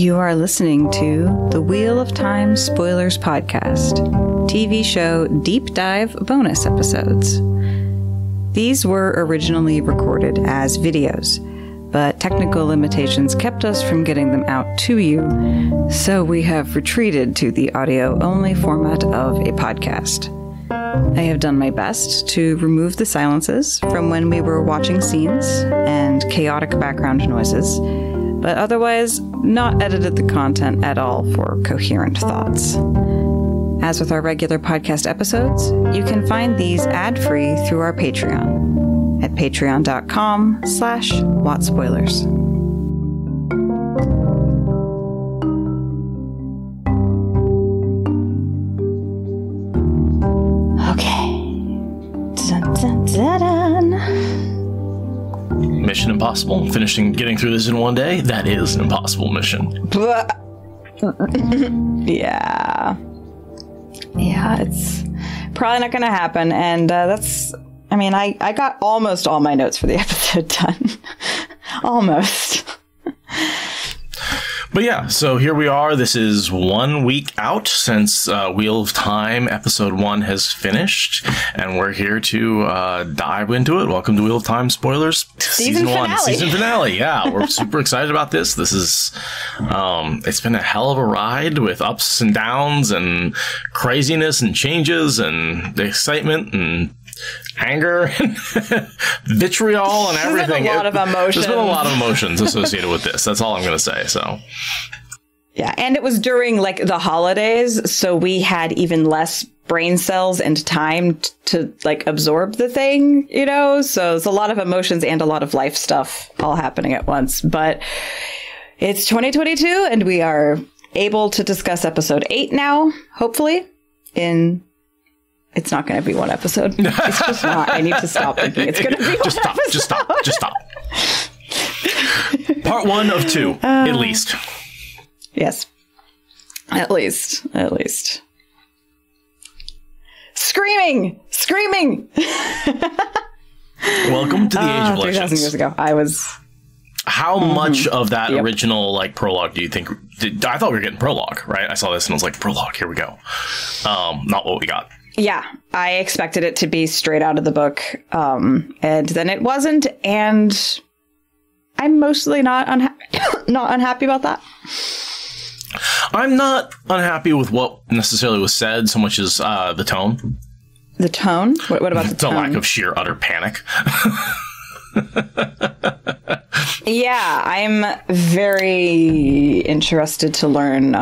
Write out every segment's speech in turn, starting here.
You are listening to the Wheel of Time Spoilers Podcast, TV show deep dive bonus episodes. These were originally recorded as videos, but technical limitations kept us from getting them out to you, so we have retreated to the audio-only format of a podcast. I have done my best to remove the silences from when we were watching scenes and chaotic background noises, but otherwise not edited the content at all for coherent thoughts. As with our regular podcast episodes, you can find these ad-free through our Patreon at patreon.com/WattSpoilers. Mission impossible. Finishing getting through this in one day, that is an impossible mission. Yeah, it's probably not going to happen. And that's, I mean, I got almost all my notes for the episode done. Almost. But yeah, so here we are. This is 1 week out since Wheel of Time Episode 1 has finished, and we're here to dive into it. Welcome to Wheel of Time Spoilers Season 1 Season Finale. Yeah, we're super excited about this. This is, it's been a hell of a ride with ups and downs and craziness and changes and excitement and anger and vitriol and everything. There's been a lot of emotions associated with this. That's all I'm going to say. So, yeah. And it was during like the holidays, so we had even less brain cells and time to like absorb the thing, you know? So it's a lot of emotions and a lot of life stuff all happening at once. But it's 2022 and we are able to discuss episode 8 now, hopefully. It's not going to be one episode. It's just not. I need to stop thinking it's going to be one episode. Just stop. Part 1 of 2, at least. Yes. At least. Screaming! Welcome to the Age of Legends. 3,000 years ago, I was... How much of that original like prologue do you think? I thought we were getting prologue, right? I saw this and I was like, prologue, here we go. Not what we got. Yeah, I expected it to be straight out of the book, and then it wasn't, and I'm mostly not unhappy about that. I'm not unhappy with what necessarily was said so much as the tone. The tone? What about the tone? The lack of sheer utter panic. Yeah, I'm very interested to learn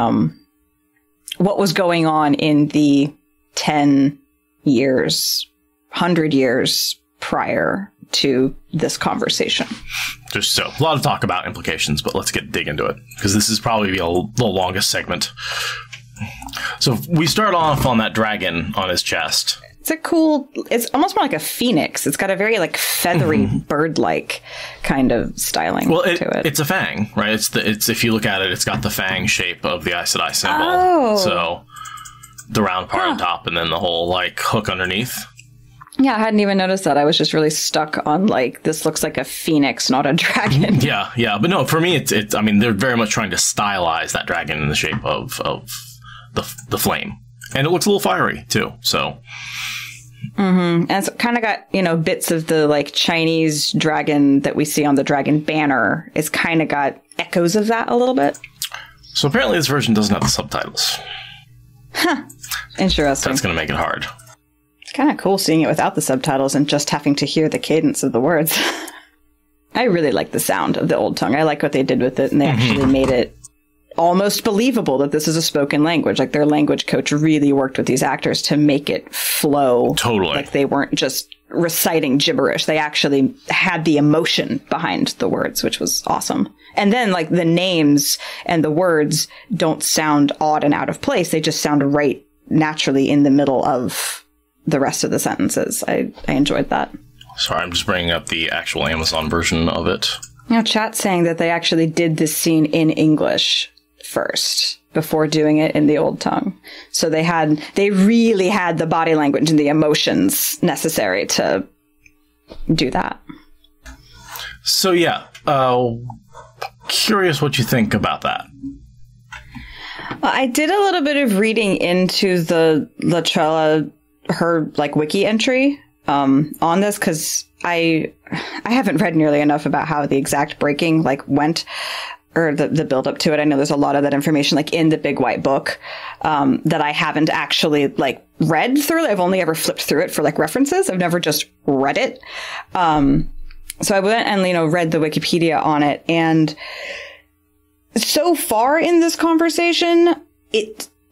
what was going on in the 10 years, 100 years prior to this conversation. Just so a lot of talk about implications, but let's dig into it because this is probably the longest segment. So we start off on that dragon on his chest. It's a cool, it's almost more like a phoenix. It's got a very like feathery bird-like kind of styling to it. It's a fang, right? It's if you look at it, it's got the fang shape of the Aes Sedai symbol. Oh. So the round part on top and then the whole like hook underneath. Yeah, I hadn't even noticed that. I was just really stuck on like, this looks like a phoenix, not a dragon. Yeah. But no, for me, it's I mean, they're very much trying to stylize that dragon in the shape of the flame. And it looks a little fiery too, so. Mm-hmm. And it's kind of got, you know, bits of the like Chinese dragon that we see on the dragon banner. It's kind of got echoes of that a little bit. So apparently this version doesn't have the subtitles. Huh. Interesting. That's going to make it hard. It's kind of cool seeing it without the subtitles and just having to hear the cadence of the words. I really like the sound of the old tongue. I like what they did with it, and they actually made it almost believable that this is a spoken language. Like, their language coach really worked with these actors to make it flow. Totally. Like, they weren't just reciting gibberish. They actually had the emotion behind the words, which was awesome. And then, like, the names and the words don't sound odd and out of place. They just sound right naturally in the middle of the rest of the sentences. I enjoyed that. Sorry, I'm just bringing up the actual Amazon version of it. You know, chat's saying that they actually did this scene in English first before doing it in the old tongue. So they really had the body language and the emotions necessary to do that. So yeah, curious what you think about that. I did a little bit of reading into the Latrella, her like wiki entry on this, because I haven't read nearly enough about how the exact breaking like went, or the build up to it. I know there's a lot of that information like in the Big White Book that I haven't actually like read through. I've only ever flipped through it for like references. I've never just read it. So I went and, you know, read the Wikipedia on it, and so far in this conversation,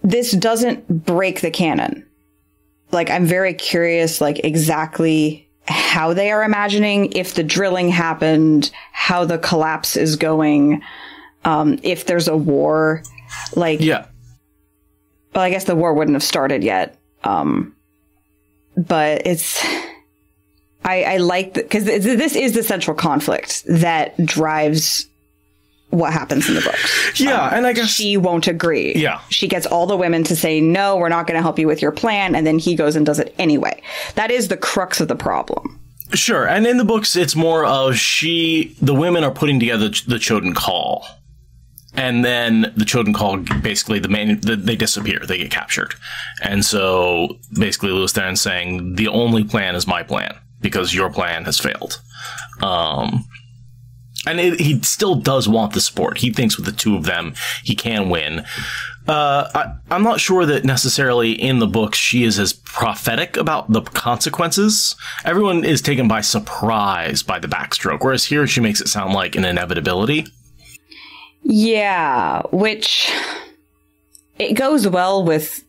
this doesn't break the canon. Like, I'm very curious, like, exactly how they are imagining, if the drilling happened, how the collapse is going, if there's a war, like... Yeah. Well, I guess the war wouldn't have started yet, but it's... I like... Because this is the central conflict that drives... what happens in the books. Yeah, and I guess... She won't agree. Yeah. She gets all the women to say, no, we're not going to help you with your plan, and then he goes and does it anyway. That is the crux of the problem. Sure, and in the books, it's more of the women are putting together the Choedan Kal, and then the Choedan Kal, basically, they disappear, they get captured. And so, basically, Lews Therin saying, the only plan is my plan, because your plan has failed. And he still does want the support. He thinks with the two of them, he can win. I'm not sure that necessarily in the book she is as prophetic about the consequences. Everyone is taken by surprise by the backstroke, whereas here she makes it sound like an inevitability. Yeah, which it goes well with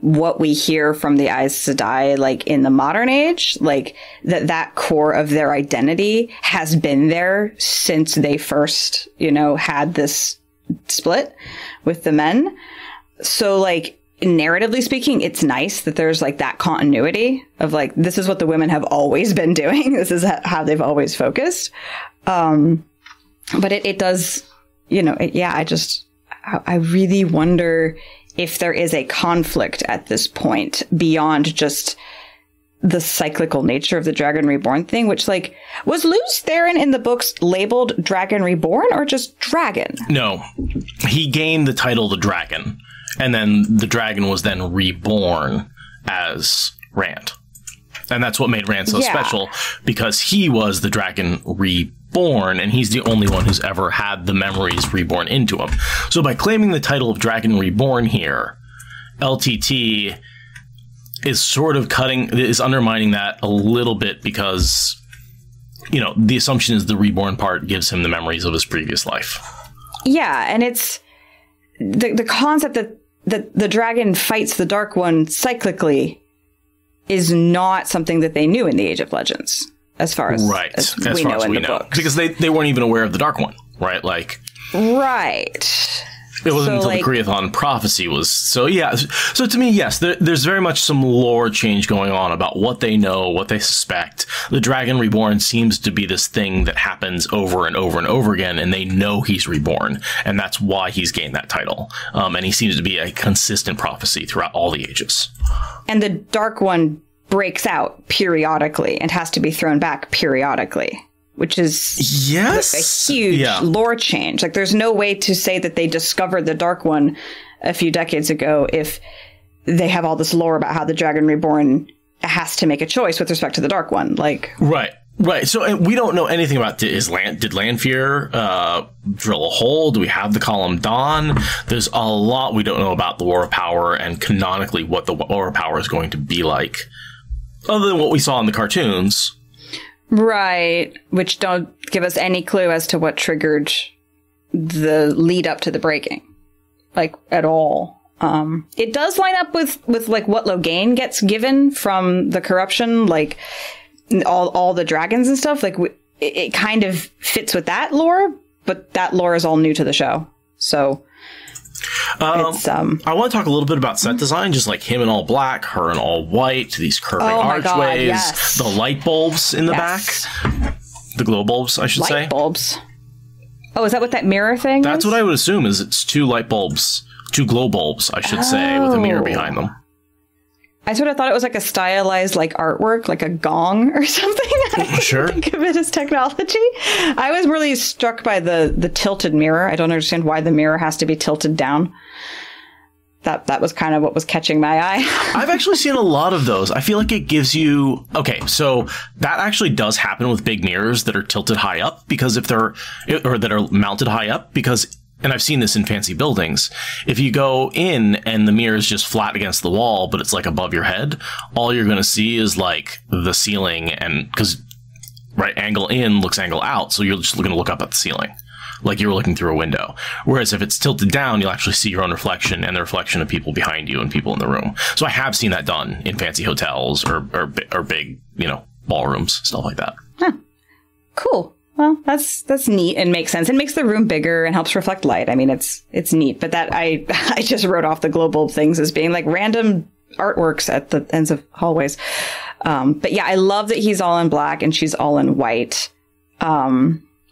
what we hear from the Aes Sedai, like, in the modern age, like, that core of their identity has been there since they first, you know, had this split with the men. So, like, narratively speaking, it's nice that there's, like, that continuity of, like, this is what the women have always been doing. This is how they've always focused. But it does, you know, I really wonder... if there is a conflict at this point beyond just the cyclical nature of the Dragon Reborn thing, which, like, was Lews Therin in the books labeled Dragon Reborn or just Dragon? No, he gained the title the Dragon, and then the Dragon was then reborn as Rand. And that's what made Rand so special, because he was the Dragon Reborn, and he's the only one who's ever had the memories reborn into him. So by claiming the title of Dragon Reborn here, LTT is sort of undermining that a little bit, because, you know, the assumption is the reborn part gives him the memories of his previous life. Yeah, and it's the concept that the Dragon fights the Dark One cyclically is not something that they knew in the Age of Legends, as far as, we know in the books. Because they weren't even aware of the Dark One, right? Like, right. It wasn't until, like, the Kriathon prophecy was... So, yeah. So, to me, yes, there's very much some lore change going on about what they know, what they suspect. The Dragon Reborn seems to be this thing that happens over and over and over again, and they know he's reborn, and that's why he's gained that title. And he seems to be a consistent prophecy throughout all the ages. And the Dark One breaks out periodically and has to be thrown back periodically, which is a huge lore change. Like, there's no way to say that they discovered the Dark One a few decades ago if they have all this lore about how the Dragon Reborn has to make a choice with respect to the Dark One. Like, right. So, and we don't know anything about did Lanfear drill a hole? Do we have the Column Dawn? There's a lot we don't know about the War of Power and canonically what the War of Power is going to be like, other than what we saw in the cartoons. Right, which don't give us any clue as to what triggered the lead up to the breaking, like, at all. It does line up with like what Loghain gets given from the corruption, like all the dragons and stuff. Like, it kind of fits with that lore, but that lore is all new to the show. So I want to talk a little bit about set design, just like him in all black, her in all white, these curving archways, the light bulbs in the back, the glow bulbs, I should say. Light bulbs. Oh, is that what that mirror thing is? That's what I would assume, is it's two light bulbs, two glow bulbs, I should say, with a mirror behind them. I sort of thought it was like a stylized, like, artwork, like a gong or something. I think of it as technology. I was really struck by the tilted mirror. I don't understand why the mirror has to be tilted down. that was kind of what was catching my eye. I've actually seen a lot of those. I feel like it gives you... Okay, so that actually does happen with big mirrors that are tilted high up, because if they're... or that are mounted high up, because... And I've seen this in fancy buildings. If you go in and the mirror is just flat against the wall, but it's like above your head, all you're going to see is like the ceiling, and because right angle in looks angle out, so you're just going to look up at the ceiling, like you were looking through a window. Whereas if it's tilted down, you'll actually see your own reflection and the reflection of people behind you and people in the room. So I have seen that done in fancy hotels or big, you know, ballrooms, stuff like that. Huh. Cool. Well, that's neat and makes sense. It makes the room bigger and helps reflect light. I mean, it's neat. But that I just wrote off the global things as being like random artworks at the ends of hallways. But yeah, I love that he's all in black and she's all in white.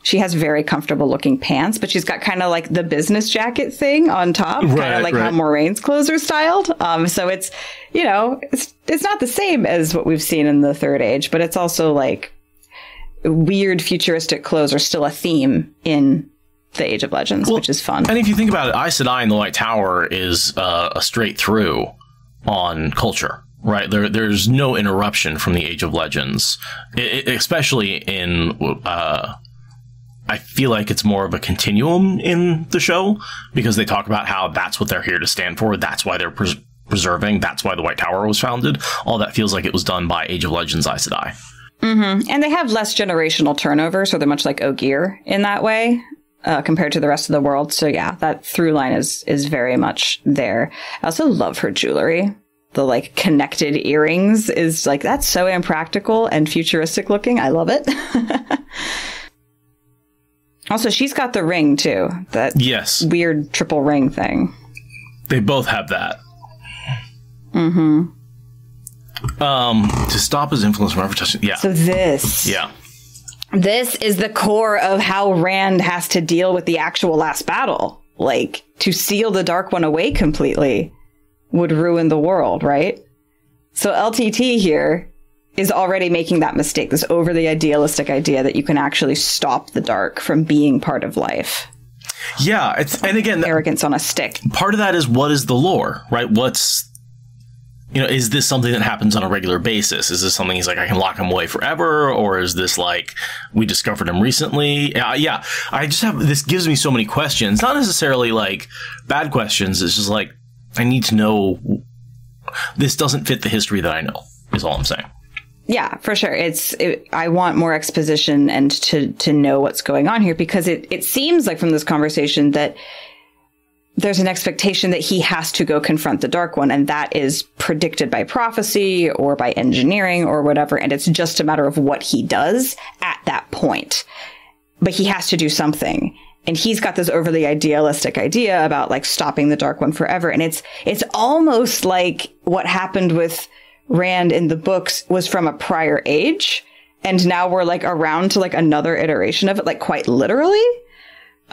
She has very comfortable looking pants, but she's got kind of like the business jacket thing on top, right, kind of like how Moiraine's clothes are styled. So it's, you know, it's not the same as what we've seen in the Third Age, but it's also like weird futuristic clothes are still a theme in the Age of Legends, which is fun. And if you think about it, Aes Sedai in the White Tower is a straight through on culture, right? There's no interruption from the Age of Legends, especially in... I feel like it's more of a continuum in the show, because they talk about how that's what they're here to stand for. That's why they're preserving. That's why the White Tower was founded. All that feels like it was done by Age of Legends Aes Sedai. Mm-hmm. And they have less generational turnover, so they're much like Ogier in that way compared to the rest of the world. So yeah, that through line is very much there. I also love her jewelry. The like connected earrings is like, that's so impractical and futuristic looking. I love it. Also, she's got the ring too. That weird triple ring thing. They both have that. Mm-hmm. To stop his influence from ever touching. Yeah. So this. Yeah. This is the core of how Rand has to deal with the actual last battle. Like, to seal the Dark One away completely would ruin the world, right? So LTT here is already making that mistake, this overly idealistic idea that you can actually stop the dark from being part of life. Yeah. It's, and again, arrogance on a stick. Part of that is, what is the lore, right? What's... You know, is this something that happens on a regular basis? Is this something he's like, I can lock him away forever? Or is this like, we discovered him recently? Yeah, I just have, this gives me so many questions. Not necessarily like bad questions. It's just like, I need to know. This doesn't fit the history that I know, is all I'm saying. Yeah, for sure. I want more exposition and to know what's going on here, because it seems like from this conversation that there's an expectation that he has to go confront the Dark One, and that is predicted by prophecy or by engineering or whatever, and it's just a matter of what he does at that point. But he has to do something, and he's got this overly idealistic idea about like stopping the Dark One forever, and it's almost like what happened with Rand in the books was from a prior age, and now we're like around to like another iteration of it, like quite literally.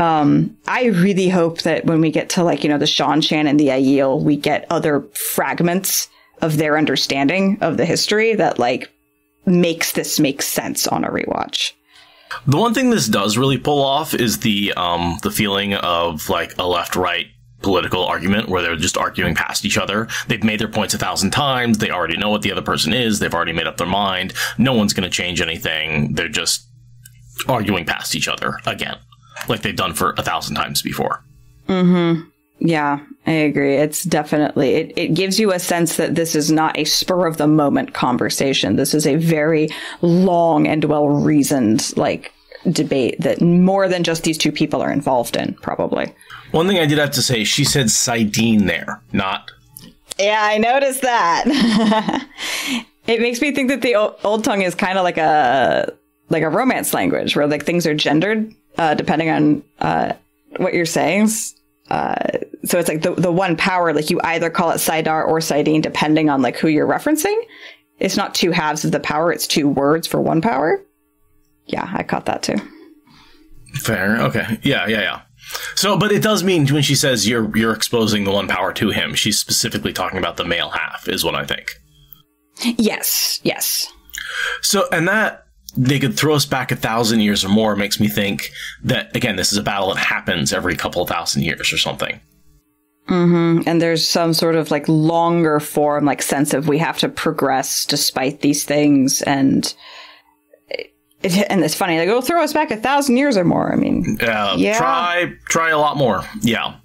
I really hope that when we get to, like, you know, the Shan Shan and the Aiel, we get other fragments of their understanding of the history that, like, makes this make sense on a rewatch. The one thing this does really pull off is the feeling of, like, a left-right political argument where they're just arguing past each other. They've made their points 1,000 times. They already know what the other person is. They've already made up their mind. No one's going to change anything. They're just arguing past each other again, like they've done for 1,000 times before. Mm-hmm. Yeah, I agree. It's definitely, it gives you a sense that this is not a spur of the moment conversation. This is a very long and well-reasoned, like, debate that more than just these two people are involved in, probably. One thing I did have to say, she said Saidine there, not... Yeah, I noticed that. It makes me think that the Old Tongue is kind of like a romance language where, like, things are gendered depending on what you're saying. So it's like the One Power, like, you either call it Saidar or Saidine depending on, like, who you're referencing. It's not two halves of the power, it's two words for One Power. Yeah, I caught that too. Fair. Okay. Yeah. So, but it does mean when she says you're exposing the One Power to him, she's specifically talking about the male half, is what I think. Yes. So, and that... They could throw us back 1,000 years or more. Makes me think that, again, this is a battle that happens every couple 1,000 years or something. Mm-hmm. And there's some sort of like longer form, like sense of we have to progress despite these things. And it's funny, like, oh, throw us back 1,000 years or more. I mean, yeah. Try a lot more. Yeah.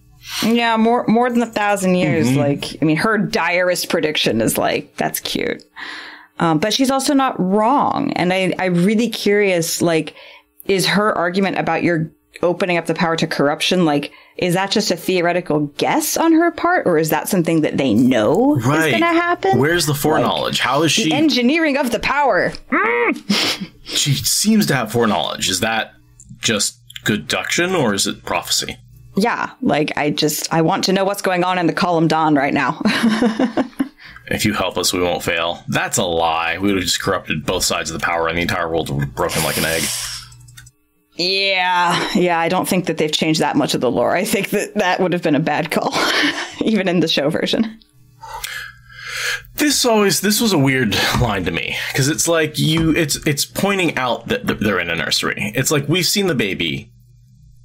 Yeah, more than 1,000 years. Mm-hmm. Like, I mean, her direst prediction is like, that's cute. But she's also not wrong. And I'm really curious, like, is her argument about your opening up the power to corruption, like, is that just a theoretical guess on her part? Or is that something that they know is going to happen? Where's the foreknowledge? Like, how is she... The engineering of the power. Mm! She seems to have foreknowledge. Is that just good deduction or is it prophecy? Yeah, like, I want to know what's going on in the Column Dawn right now. If you help us, we won't fail. That's a lie. We would have just corrupted both sides of the power and the entire world would have broken like an egg. Yeah, I don't think that they've changed that much of the lore. I think that would have been a bad call, even in the show version. This was a weird line to me, because it's like it's pointing out that they're in a nursery. It's like, we've seen the baby.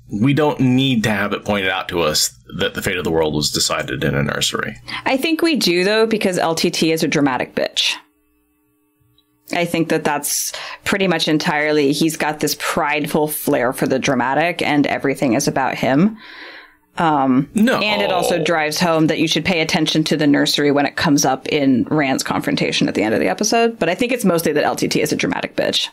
We don't need to have it pointed out to us that the fate of the world was decided in a nursery. I think we do, though, because LTT is a dramatic bitch. I think that's pretty much entirely. He's got this prideful flair for the dramatic, and everything is about him. No. And it also drives home that you should pay attention to the nursery when it comes up in Rand's confrontation at the end of the episode. But I think it's mostly that LTT is a dramatic bitch.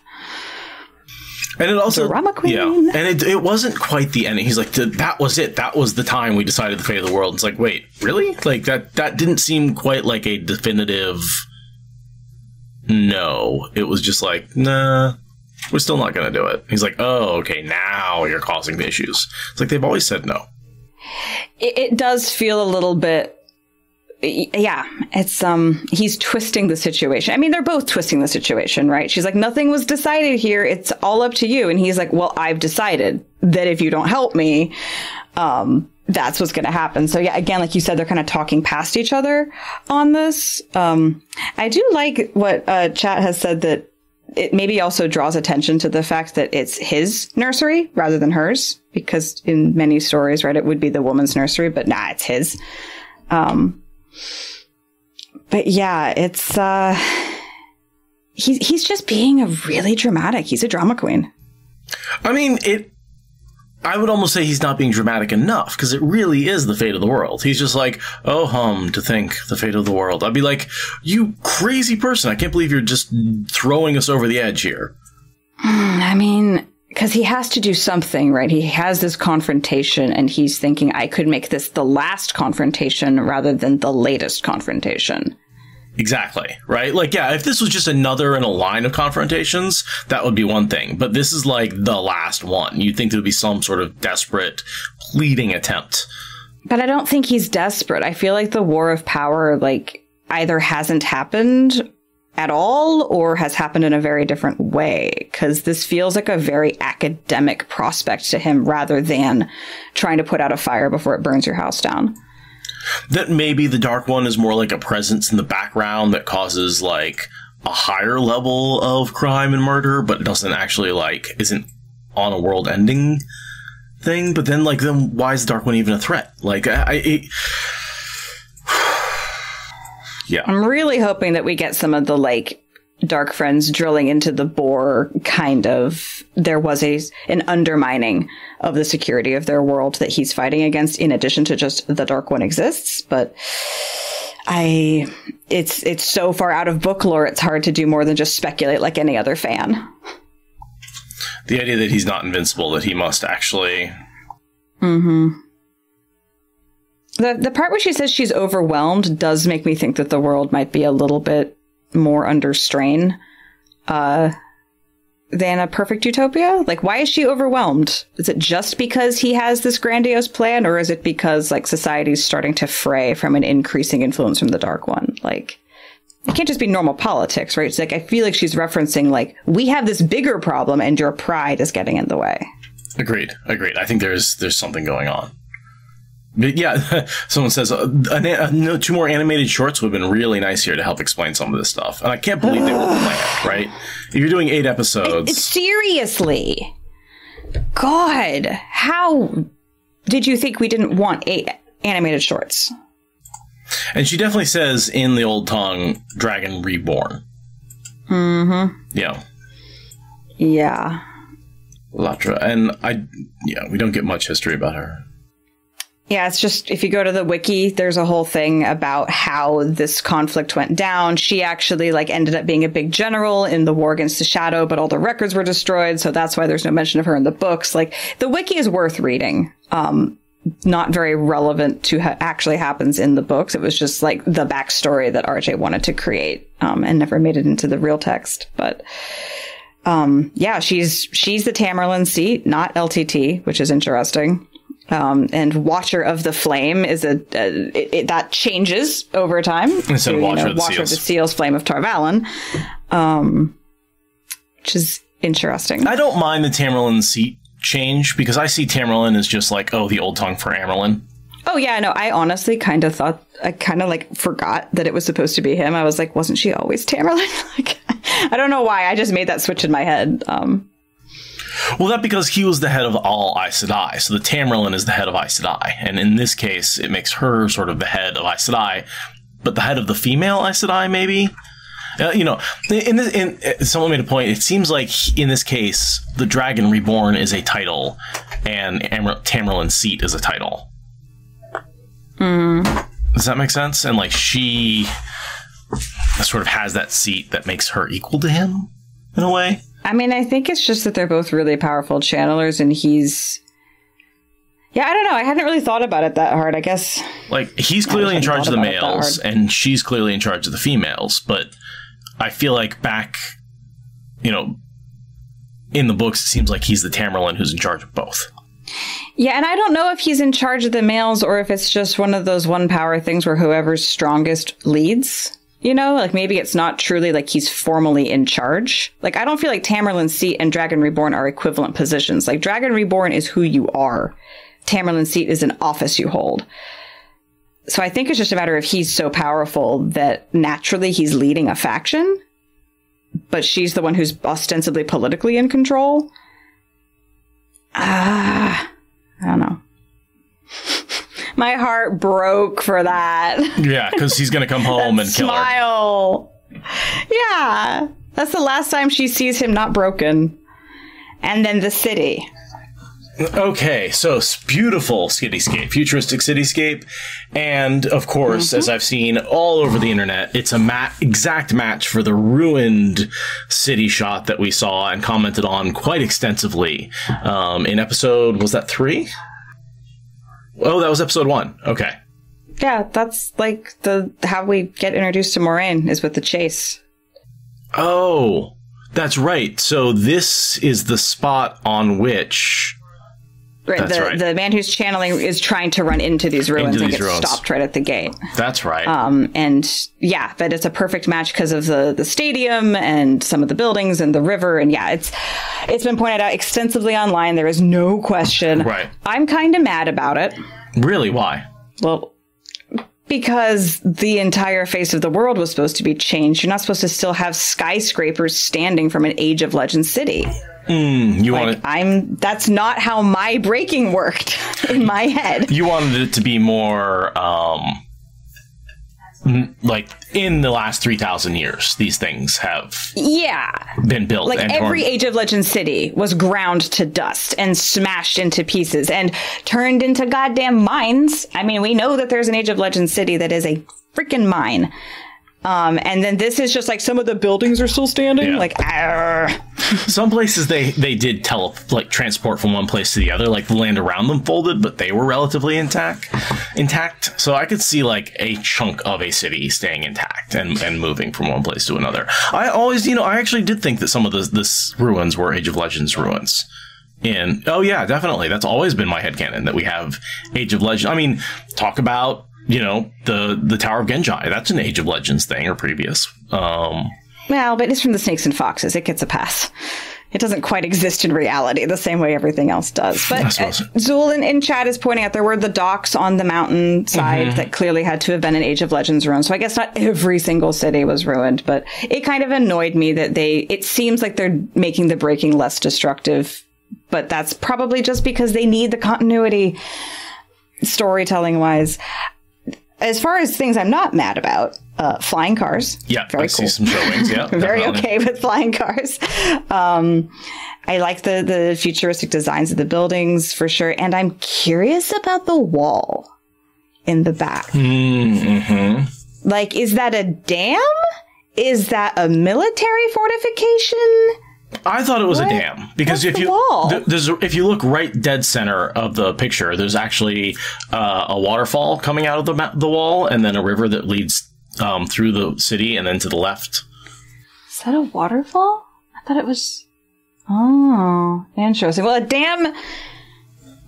And it also, drama queen. Yeah, and it wasn't quite the end. He's like, that was it. That was the time we decided the fate of the world. It's like, wait, really? Like, that didn't seem quite like a definitive no. It was just like, nah, we're still not going to do it. He's like, oh, okay, now you're causing issues. It's like, they've always said no. It does feel a little bit, yeah, it's, he's twisting the situation. I mean, they're both twisting the situation, right? She's like, nothing was decided here. It's all up to you. And he's like, well, I've decided that if you don't help me, that's what's going to happen. So yeah, again, like you said, they're kind of talking past each other on this. I do like what chat has said, that it maybe also draws attention to the fact that it's his nursery rather than hers, because in many stories, right, it would be the woman's nursery, but nah, it's his. But yeah, it's, he's just being a really dramatic. He's a drama queen. I mean, I would almost say he's not being dramatic enough, because it really is the fate of the world. He's just like, oh, to think the fate of the world. I'd be like, you crazy person. I can't believe you're just throwing us over the edge here. I mean, because he has to do something, right? He has this confrontation and he's thinking, I could make this the last confrontation rather than the latest confrontation. Exactly. Right. Like, yeah, if this was just another in a line of confrontations, that would be one thing. But this is like the last one. You'd think there would be some sort of desperate pleading attempt. But I don't think he's desperate. I feel like the war of power, like, either hasn't happened at all or has happened in a very different way, because this feels like a very academic prospect to him rather than trying to put out a fire before it burns your house down. That maybe the Dark One is more like a presence in the background that causes like a higher level of crime and murder, but doesn't actually, like, isn't on a world ending thing. But then, like, then why is the Dark One even a threat? Like, yeah. I'm really hoping that we get some of the, like, Dark Friends drilling into the bore kind of, there was an undermining of the security of their world that he's fighting against, in addition to just the Dark One exists. But it's so far out of book lore, it's hard to do more than just speculate like any other fan. The idea that he's not invincible, that he must actually... Mm-hmm. The part where she says she's overwhelmed does make me think that the world might be a little bit more under strain than a perfect utopia. Like, why is she overwhelmed? Is it just because he has this grandiose plan, or is it because, like, society's starting to fray from an increasing influence from the Dark One? Like, it can't just be normal politics, right? It's like, I feel like she's referencing, like, we have this bigger problem and your pride is getting in the way. Agreed. Agreed. I think there's something going on. But yeah, someone says, two more animated shorts would have been really nice here to help explain some of this stuff. And I can't believe they were planned, right? If you're doing 8 episodes... Seriously! God, how did you think we didn't want 8 animated shorts. And she definitely says in the old tongue, Dragon Reborn. Mm-hmm. Yeah. Yeah. Latra. And we don't get much history about her. Yeah, it's just, if you go to the wiki, there's a whole thing about how this conflict went down. She actually, ended up being a big general in the war against the Shadow, but all the records were destroyed, so that's why there's no mention of her in the books. The wiki is worth reading. Not very relevant to what actually happens in the books. It was just, the backstory that RJ wanted to create, and never made it into the real text. But, yeah, she's the Tamerlan seat, not LTT, which is interesting. And Watcher of the Flame is that changes over time. Instead of Watcher of the Seals, Flame of Tar Valon, which is interesting. I don't mind the Tamerlan seat change because I see Tamerlan as just the old tongue for Amerlin. Oh yeah, no, I honestly kind of thought, I kind of forgot that it was supposed to be him. I was like, wasn't she always Tamerlan? I don't know why. I just made that switch in my head. Well, that because he was the head of all Aes Sedai, so the Tamerlan is the head of Aes Sedai, and in this case, it makes her sort of the head of Aes Sedai, but the head of the female Aes Sedai, maybe? Someone made a point, it seems like, in this case, the Dragon Reborn is a title, and Tamerlan's seat is a title. Mm. Does that make sense? And, she sort of has that seat that makes her equal to him, in a way? I mean, I think it's just that they're both really powerful channelers, and he's... Yeah, I don't know. I hadn't really thought about it that hard, I guess. He's clearly in charge of the males, and she's clearly in charge of the females, but I feel back, in the books, it seems like he's the Tamerlan who's in charge of both. Yeah, and I don't know if he's in charge of the males or if it's just one of those One Power things where whoever's strongest leads... maybe it's not truly he's formally in charge. I don't feel like Tamerlan's seat and Dragon Reborn are equivalent positions. Dragon Reborn is who you are. Tamerlan's seat is an office you hold. So I think it's just a matter of he's so powerful that naturally he's leading a faction, but she's the one who's ostensibly politically in control. I don't know. My heart broke for that. Yeah, because he's going to come home and kill her. Smile. Yeah. That's the last time she sees him not broken. And then the city. Okay, so beautiful cityscape, futuristic cityscape. And, of course, as I've seen all over the internet, it's a exact match for the ruined city shot that we saw and commented on quite extensively. In episode, was that 3? Oh, that was episode 1. Okay. Yeah, that's how we get introduced to Moiraine is with the chase. Oh, that's right. So this is the spot on which... The man who's channeling is trying to run into these ruins and gets stopped right at the gate. That's right. But it's a perfect match because of the stadium and some of the buildings and the river. And yeah, it's been pointed out extensively online. There is no question. Right. I'm kind of mad about it. Really? Why? Well, because the entire face of the world was supposed to be changed. You're not supposed to still have skyscrapers standing from an Age of Legends city. That's not how my breaking worked in my head. You wanted it to be more, in the last 3,000 years, these things have been built. Every Age of Legends city was ground to dust and smashed into pieces and turned into goddamn mines. I mean, we know that there's an Age of Legends city that is a freaking mine. And then this is just some of the buildings are still standing. Yeah. Some places they did transport from one place to the other. The land around them folded, but they were relatively intact. So I could see a chunk of a city staying intact and moving from one place to another. I always, I actually did think that some of the ruins were Age of Legends ruins. Oh yeah, definitely. That's always been my headcanon that we have Age of Legends. I mean, talk about. The Tower of Genji, that's an Age of Legends thing or previous. Well, but it's from the Snakes and Foxes. It gets a pass. It doesn't quite exist in reality the same way everything else does. But Zool in chat is pointing out there were the docks on the mountainside that clearly had to have been an Age of Legends ruin. So I guess not every single city was ruined, but it kind of annoyed me that it seems like they're making the breaking less destructive, but that's probably just because they need the continuity. storytelling-wise. As far as things I'm not mad about, flying cars. Yeah, very cool. I see some showings. Yeah, very okay with flying cars. I like the futuristic designs of the buildings for sure, and I'm curious about the wall in the back. Mm-hmm. Like, is that a dam? Is that a military fortification? I thought it was a dam because if you look right dead center of the picture, there's actually a waterfall coming out of the wall, and then a river that leads through the city and then to the left. Is that a waterfall? I thought it was. Oh, interesting. Well, a dam.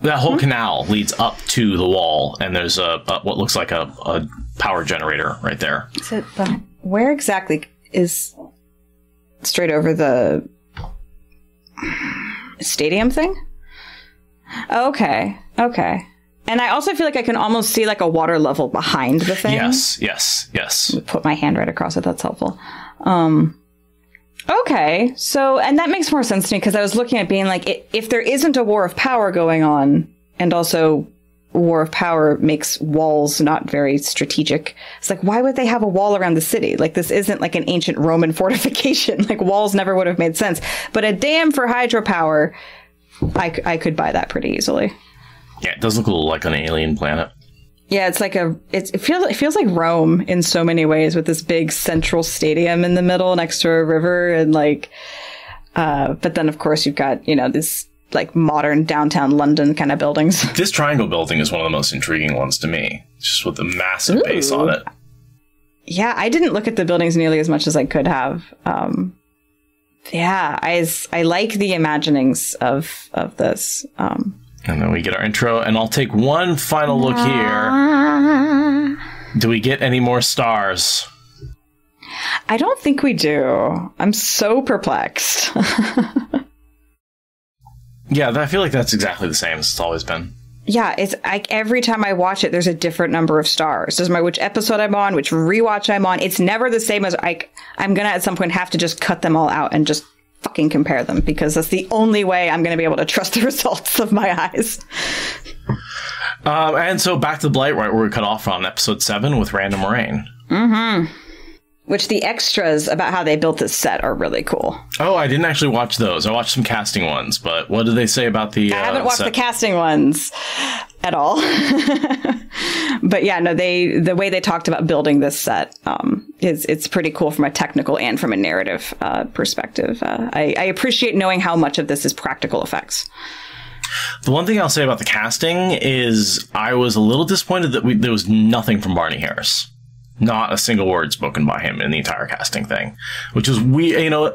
That whole canal leads up to the wall, and there's a what looks like a power generator right there. Is it where exactly is straight over the stadium thing? Okay, okay. And I also feel like I can almost see like a water level behind the thing. Yes, yes, yes. Put my hand right across it. That's helpful. Okay, so, and that makes more sense to me because I was looking at being like, if there isn't a war of power going on, and also war of power makes walls not very strategic. It's like, why would they have a wall around the city? Like, this isn't like an ancient Roman fortification. Like, walls never would have made sense. But a dam for hydropower, I could buy that pretty easily. Yeah, it does look a little like an alien planet. Yeah, it's like it feels like Rome in so many ways, with this big central stadium in the middle next to a river, and like, but then of course you've got, you know, this like modern downtown London kind of buildings. This triangle building is one of the most intriguing ones to me, just with the massive base on it. Yeah, I didn't look at the buildings nearly as much as I could have. Yeah, I like the imaginings of this. And then we get our intro, and I'll take one final look here. Do we get any more stars? I don't think we do. I'm so perplexed. Yeah, I feel like that's exactly the same as it's always been. Yeah, it's like every time I watch it, there's a different number of stars. Doesn't matter which episode I'm on, which rewatch I'm on. It's never the same as I'm going to at some point have to just cut them all out and just fucking compare them, because that's the only way I'm going to be able to trust the results of my eyes. And so back to the Blight, right where we cut off on episode 7 with Rand and Moiraine. Mm-hmm. Which the extras about how they built this set are really cool. Oh, I didn't actually watch those. I watched some casting ones, but what did they say about the I haven't watched the casting ones at all. But yeah, no, the way they talked about building this set it's pretty cool from a technical and from a narrative perspective. I appreciate knowing how much of this is practical effects. The one thing I'll say about the casting is I was a little disappointed that there was nothing from Barney Harris. Not a single word spoken by him in the entire casting thing, which is weird. You know,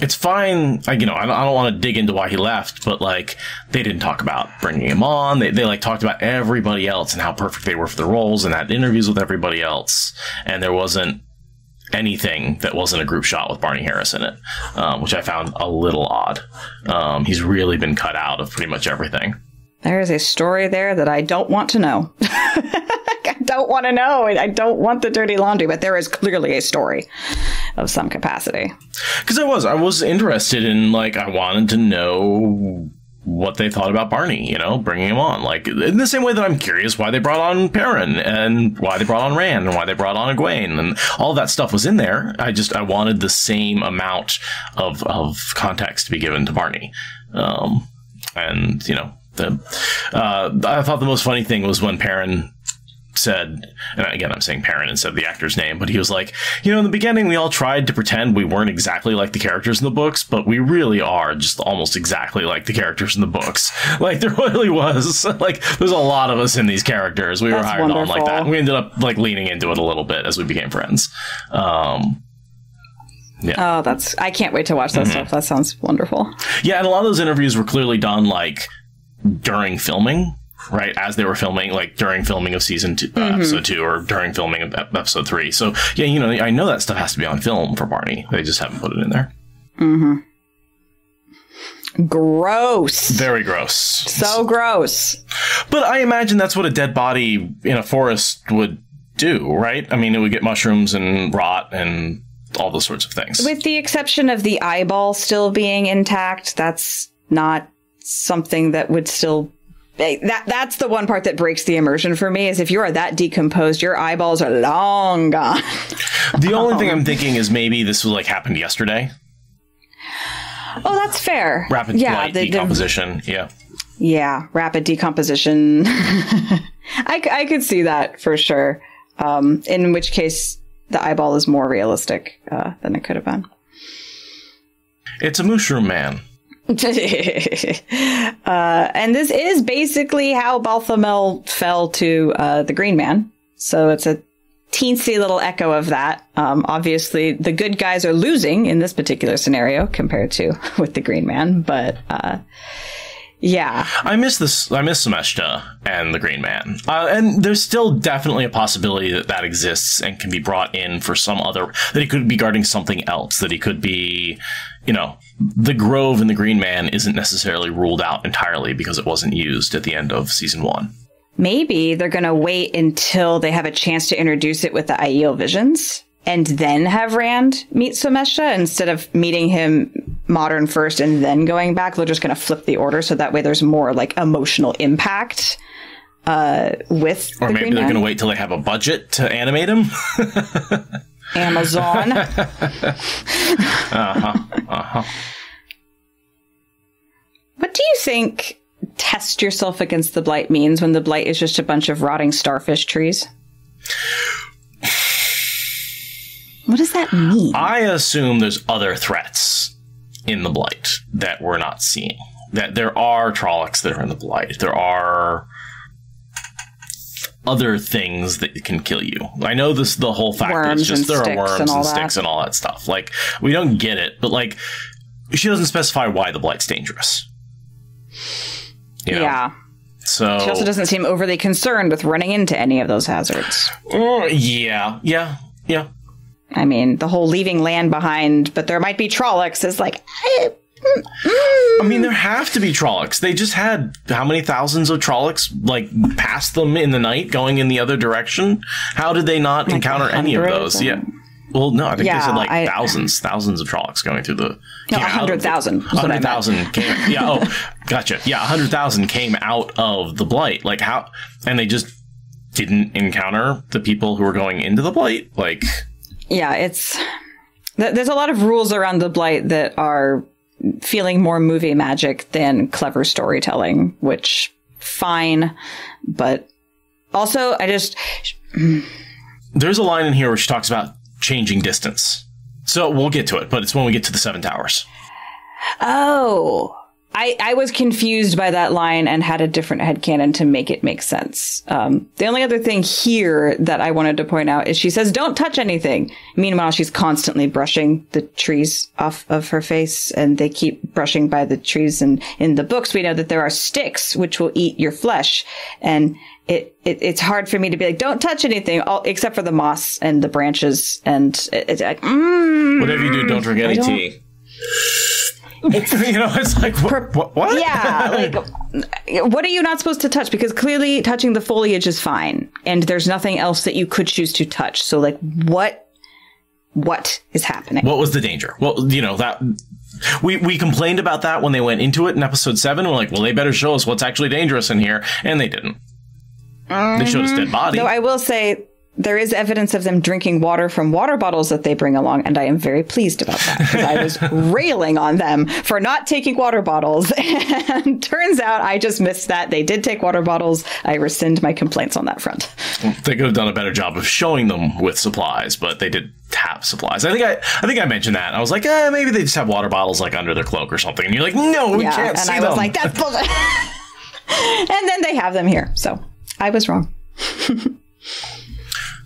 it's fine. Like, you know, I don't want to dig into why he left, but like, they didn't talk about bringing him on. They like talked about everybody else and how perfect they were for the roles, and had interviews with everybody else. And there wasn't anything that wasn't a group shot with Barney Harris in it, which I found a little odd. He's really been cut out of pretty much everything. There is a story there that I don't want to know. Don't want to know. I don't want the dirty laundry, but there is clearly a story of some capacity. Because I was interested in, like, I wanted to know what they thought about Barney, you know, bringing him on. Like, in the same way that I'm curious why they brought on Perrin, and why they brought on Rand, and why they brought on Egwene, and all that stuff was in there. I wanted the same amount of context to be given to Barney. And, you know, I thought the most funny thing was when Perrin said, and again, I'm saying Perrin instead of the actor's name, but he was like, you know, in the beginning, we all tried to pretend we weren't exactly like the characters in the books, but we really are just almost exactly like the characters in the books. Like, there really was, like, there's a lot of us in these characters. We were hired on like that. And we ended up, like, leaning into it a little bit as we became friends. Yeah. Oh, I can't wait to watch that stuff. That sounds wonderful. Yeah, and a lot of those interviews were clearly done, like, during filming. Right, as they were filming, like during filming of season 2, episode 2, or during filming of episode 3. So yeah, you know, I know that stuff has to be on film for Barney. They just haven't put it in there. Gross. Very gross. So gross. But I imagine that's what a dead body in a forest would do, right? I mean, it would get mushrooms and rot and all those sorts of things. With the exception of the eyeball still being intact, that's not something that would still That's the one part that breaks the immersion for me, is if you are that decomposed, your eyeballs are long gone. The only thing I'm thinking is maybe this was like happened yesterday. Oh, that's fair. Rapid decomposition. Yeah. Yeah. Rapid decomposition. I could see that for sure. In which case the eyeball is more realistic than it could have been. It's a mushroom man. And this is basically how Balthamel fell to the Green Man. So it's a teensy little echo of that. Obviously, the good guys are losing in this particular scenario compared to with the Green Man. But yeah, I miss this. I miss Someshta and the Green Man. And there's still definitely a possibility that that exists and can be brought in for some other, that he could be guarding something else, that he could be, you know, the Grove and the Green Man isn't necessarily ruled out entirely because it wasn't used at the end of season 1. Maybe they're going to wait until they have a chance to introduce it with the Aiel visions and then have Rand meet Someshta instead of meeting him modern first and then going back. They're just going to flip the order so that way there's more like emotional impact with Or the maybe Green they're going to wait till they have a budget to animate him. Amazon. What do you think test yourself against the Blight means when the Blight is just a bunch of rotting starfish trees? What does that mean? I assume there's other threats in the Blight that we're not seeing. That there are Trollocs that are in the Blight. There are other things that can kill you. I know this, the whole fact is just there are worms and sticks and all that stuff. Like, we don't get it, but like, she doesn't specify why the Blight's dangerous. You know? Yeah. So she also doesn't seem overly concerned with running into any of those hazards. Yeah. Yeah. Yeah. I mean, the whole leaving land behind, but there might be Trollocs is like, I mean, there have to be Trollocs. They just had how many thousands of Trollocs like pass them in the night going in the other direction? How did they not like encounter any of those? Yeah. Well, no, I think they said like thousands of Trollocs going through the... No, 100,000. 100,000 came... Yeah, oh, gotcha. Yeah, 100,000 came out of the Blight. Like how... And they just didn't encounter the people who were going into the Blight. Like... Yeah, it's... There's a lot of rules around the Blight that are feeling more movie magic than clever storytelling, which, fine. But also, I just... There's a line in here where she talks about changing distance. So we'll get to it, but it's when we get to the 7 Towers. Oh, I was confused by that line and had a different headcanon to make it make sense. The only other thing here that I wanted to point out is she says, don't touch anything. Meanwhile, she's constantly brushing the trees off of her face, and they keep brushing by the trees. And in the books, we know that there are sticks which will eat your flesh. And it's hard for me to be like, don't touch anything except for the moss and the branches. And it's like, whatever you do, don't drink any tea. You know, it's like, what? Yeah, like, what are you not supposed to touch? Because clearly touching the foliage is fine, and there's nothing else that you could choose to touch. So, like, what is happening? What was the danger? Well, you know, that we complained about that when they went into it in episode 7. We're like, well, they better show us what's actually dangerous in here, and they didn't. They showed us dead body. Though I will say, there is evidence of them drinking water from water bottles that they bring along, and I am very pleased about that, because I was railing on them for not taking water bottles, and turns out I just missed that. They did take water bottles. I rescind my complaints on that front. They could have done a better job of showing them with supplies, but they did have supplies. I think I mentioned that. I was like, maybe they just have water bottles like under their cloak or something, and you're like, no, we can't see them. And I was like, that's bullshit. And then they have them here, so I was wrong.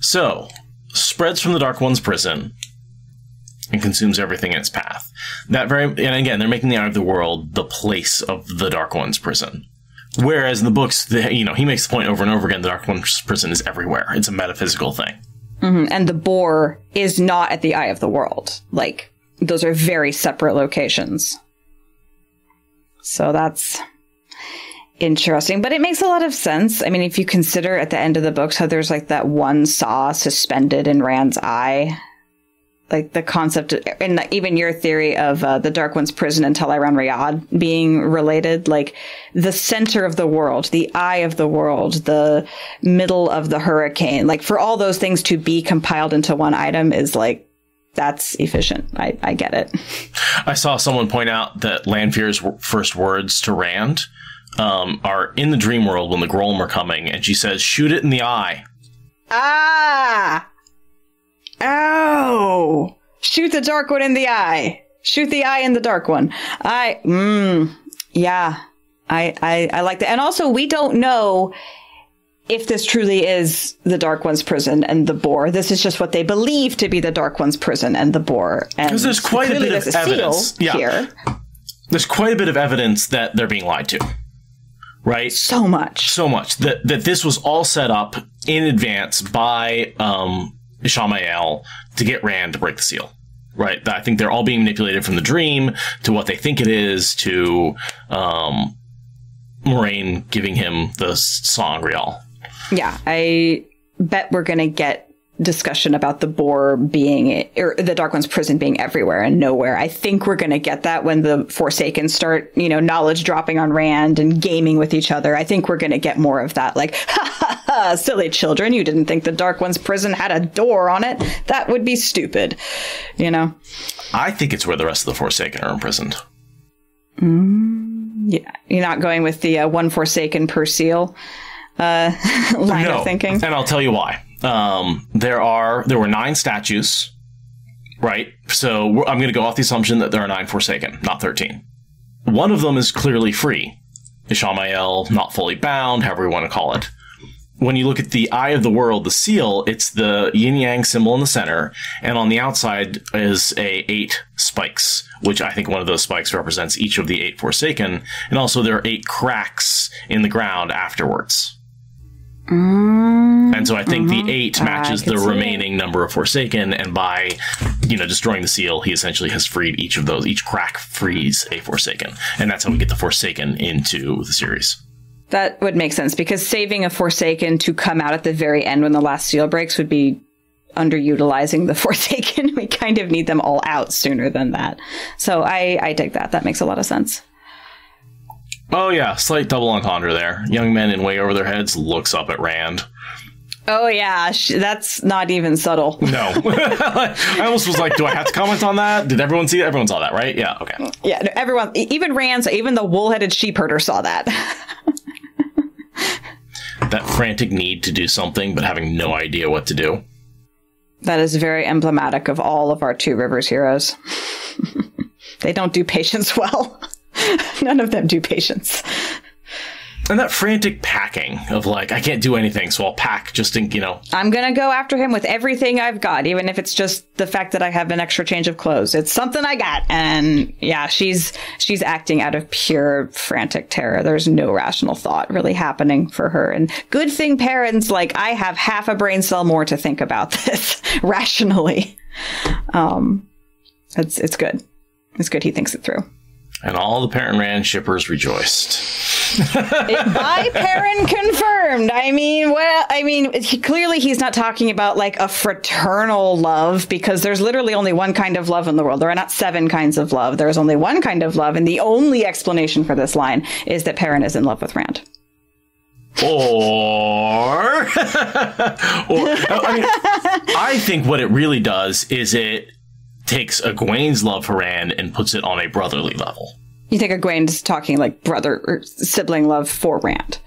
So, spreads from the Dark One's prison and consumes everything in its path. And again, they're making the Eye of the World the place of the Dark One's prison. Whereas in the books, you know, he makes the point over and over again, the Dark One's prison is everywhere. It's a metaphysical thing. Mm-hmm. And the boar is not at the Eye of the World. Like, those are very separate locations. So that's... interesting, but it makes a lot of sense. I mean, if you consider at the end of the books how there's like that one saw suspended in Rand's eye, like the concept and even your theory of the Dark One's prison in Tal Iran Riyadh being related, like the center of the world, the eye of the world, the middle of the hurricane, like for all those things to be compiled into one item is like, that's efficient. I get it. I saw someone point out that Lanfear's first words to Rand are in the dream world when the Grolm are coming, and she says, shoot it in the eye. Ah! Ow! Shoot the Dark One in the eye. Shoot the eye in the Dark One. Yeah. I like that. And also, we don't know if this truly is the Dark One's prison and the boar. This is just what they believe to be the Dark One's prison and the boar. Because there's quite a bit of evidence here. There's quite a bit of evidence that they're being lied to. Right? So much. So much. That this was all set up in advance by Ishamael to get Rand to break the seal. Right? I think they're all being manipulated from the dream to what they think it is to Moiraine giving him the sa'angreal. Yeah, I bet we're going to get discussion about the boar being, or the Dark One's prison being everywhere and nowhere. I think we're going to get that when the Forsaken start, you know, knowledge dropping on Rand and gaming with each other. I think we're going to get more of that. Like, ha ha ha, silly children, you didn't think the Dark One's prison had a door on it? That would be stupid, you know? I think it's where the rest of the Forsaken are imprisoned. Yeah, you're not going with the one Forsaken per seal line of thinking? And I'll tell you why. There were 9 statues, right? So I'm going to go off the assumption that there are 9 Forsaken, not 13. One of them is clearly free. Ishamael, not fully bound, however you want to call it. When you look at the Eye of the World, the seal, it's the yin-yang symbol in the center, and on the outside is 8 spikes, which I think one of those spikes represents each of the 8 Forsaken, and also there are 8 cracks in the ground afterwards. And so I think the 8 matches the remaining number of Forsaken, and by, you know, destroying the seal, he essentially has freed each of those. Each crack frees a Forsaken, and that's how we get the Forsaken into the series. That would make sense, because saving a Forsaken to come out at the very end when the last seal breaks would be underutilizing the Forsaken. We kind of need them all out sooner than that. So I take that. That makes a lot of sense. Oh, yeah. Slight double entendre there. Young men in way over their heads looks up at Rand. Oh, yeah. That's not even subtle. No. I almost was like, do I have to comment on that? Did everyone see that? Everyone saw that, right? Yeah. Okay. Yeah. No, everyone, even Rand, even the wool-headed sheepherder saw that. That frantic need to do something, but having no idea what to do. That is very emblematic of all of our Two Rivers heroes. They don't do patience well. None of them do patience. And that frantic packing of like, I can't do anything, so I'll pack just in, you know. I'm going to go after him with everything I've got, even if it's just the fact that I have an extra change of clothes. It's something I got. And yeah, she's acting out of pure frantic terror. There's no rational thought really happening for her. And good thing Perrin's like, I have half a brain cell more to think about this rationally. It's good. It's good he thinks it through. And all the Perrin Rand shippers rejoiced. By Perrin confirmed. I mean, well, I mean, clearly he's not talking about like a fraternal love, because there's literally only one kind of love in the world. There are not 7 kinds of love. There is only one kind of love. And the only explanation for this line is that Perrin is in love with Rand. I think what it really does is it takes Egwene's love for Rand and puts it on a brotherly level. You think Egwene's talking like brother or sibling love for Rand?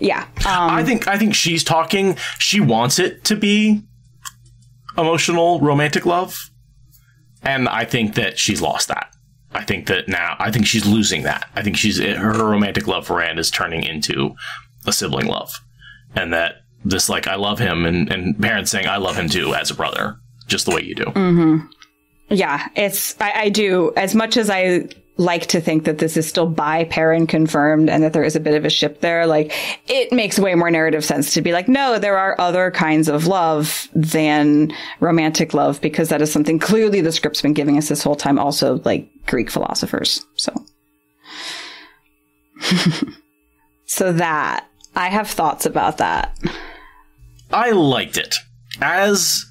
Yeah. I think she's talking, she wants it to be emotional, romantic love. And I think that she's lost that. I think that now, I think she's losing that. I think her romantic love for Rand is turning into a sibling love. And that this like, I love him, and parents saying, I love him too as a brother, just the way you do. Mm-hmm. Yeah, I do. As much as I like to think that this is still by Perrin confirmed and that there is a bit of a ship there, like, it makes way more narrative sense to be like, no, there are other kinds of love than romantic love, because that is something clearly the script's been giving us this whole time, also, like, Greek philosophers. So, I have thoughts about that. I liked it. As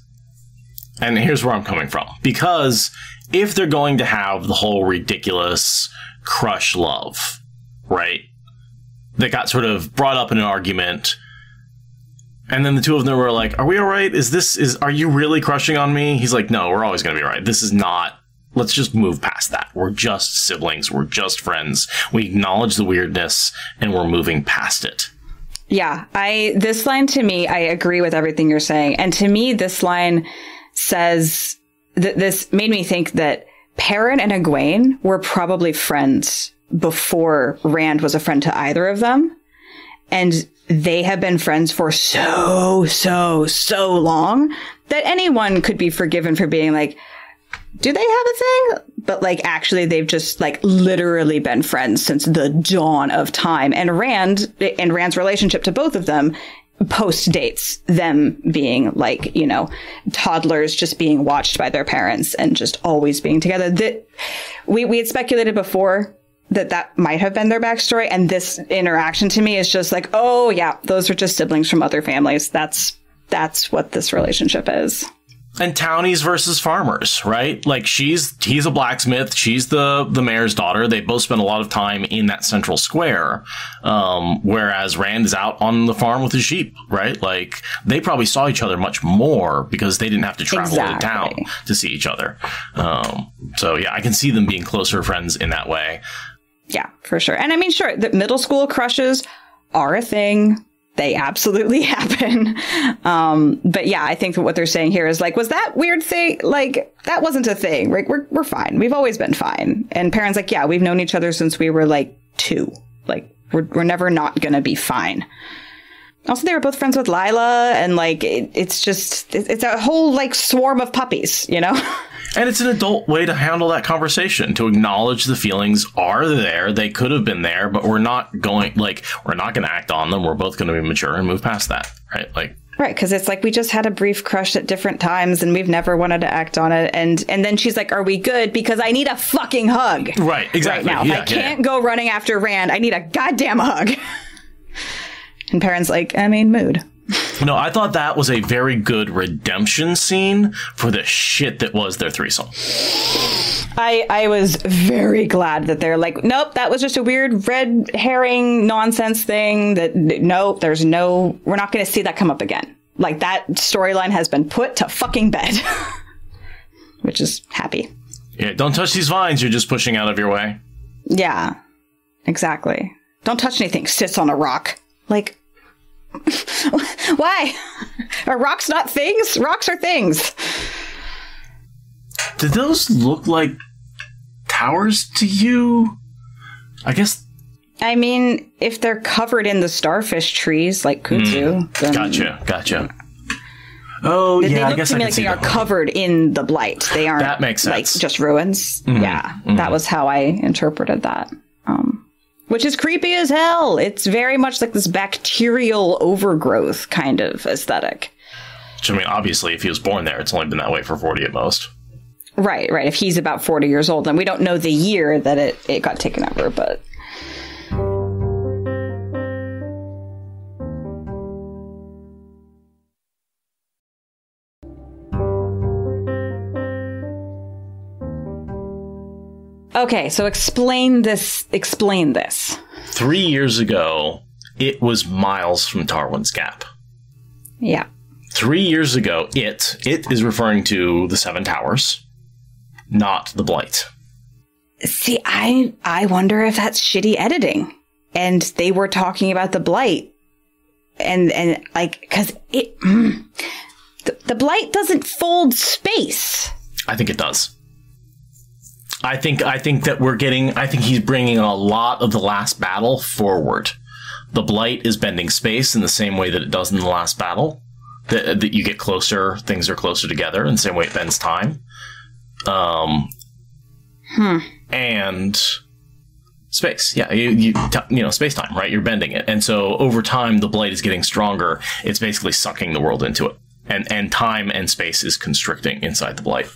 And here's where I'm coming from. Because if they're going to have the whole ridiculous crush love, right, that got sort of brought up in an argument, and then the two of them were like, are we all right? Are you really crushing on me? He's like, no, we're always going to be right. This is not, let's just move past that. We're just siblings. We're just friends. We acknowledge the weirdness and we're moving past it. Yeah, this line to me, I agree with everything you're saying. And to me, this line says, this made me think that Perrin and Egwene were probably friends before Rand was a friend to either of them. And they have been friends for so long that anyone could be forgiven for being like, do they have a thing? But like, actually, they've just like literally been friends since the dawn of time. And Rand's relationship to both of them post-dates them being like, you know, toddlers just being watched by their parents and just always being together. That we had speculated before that might have been their backstory. And this interaction to me is just like, oh yeah, those are just siblings from other families. That's what this relationship is. And townies versus farmers, right? Like he's a blacksmith. She's the mayor's daughter. They both spend a lot of time in that central square. Whereas Rand is out on the farm with his sheep, right? Like they probably saw each other much more because they didn't have to travel to town to see each other. So yeah, I can see them being closer friends in that way. Yeah, for sure. And I mean, sure, the middle school crushes are a thing. They absolutely happen. But yeah, I think that what they're saying here is like, was that weird thing? Like, that wasn't a thing. Like, we're fine. We've always been fine. And Perrin's like, yeah, we've known each other since we were like 2. Like, we're never not going to be fine. Also, they were both friends with Lila. And like, it's a whole like swarm of puppies, you know? And it's an adult way to handle that conversation, to acknowledge the feelings are there. They could have been there, but we're not going to act on them. We're both going to be mature and move past that. Right. Like, right. Because it's like we just had a brief crush at different times and we've never wanted to act on it. And then she's like, are we good? Because I need a fucking hug. Right. Exactly. Right now. Yeah, if I can't go running after Rand, I need a goddamn hug. And Perrin's like, I mean, mood. No, I thought that was a very good redemption scene for the shit that was their threesome. I was very glad that they're like, nope, that was just a weird red herring nonsense thing that, nope, we're not going to see that come up again. Like, that storyline has been put to fucking bed, which is happy. Yeah, don't touch these vines you're just pushing out of your way. Yeah, exactly. Don't touch anything. Sits on a rock. Like, why are rocks not things? Rocks are things. Did those look like towers to you? I guess. I mean, if they're covered in the starfish trees, like kutsu. Then gotcha. Oh yeah, I guess I can see that. They look to me like they are covered in the blight. They aren't. That makes sense. Like just ruins. Mm-hmm. Yeah, mm-hmm. That was how I interpreted that. Which is creepy as hell. It's very much like this bacterial overgrowth kind of aesthetic. Which, I mean, obviously, if he was born there, it's only been that way for 40 at most. Right, right. If he's about 40 years old, then we don't know the year that it got taken over, but... Okay, so explain this. 3 years ago, it was miles from Tarwin's Gap. Yeah. 3 years ago, it is referring to the Seven Towers, not the Blight. See, I wonder if that's shitty editing. And they were talking about the Blight. And like, because the Blight doesn't fold space. I think it does. I think that we're getting, I think he's bringing a lot of the last battle forward. The Blight is bending space in the same way that it does in the last battle. That you get closer, things are closer together in the same way it bends time. And space. Yeah, you know, space time, right? You're bending it. And so over time, the Blight is getting stronger. It's basically sucking the world into it. And time and space is constricting inside the Blight.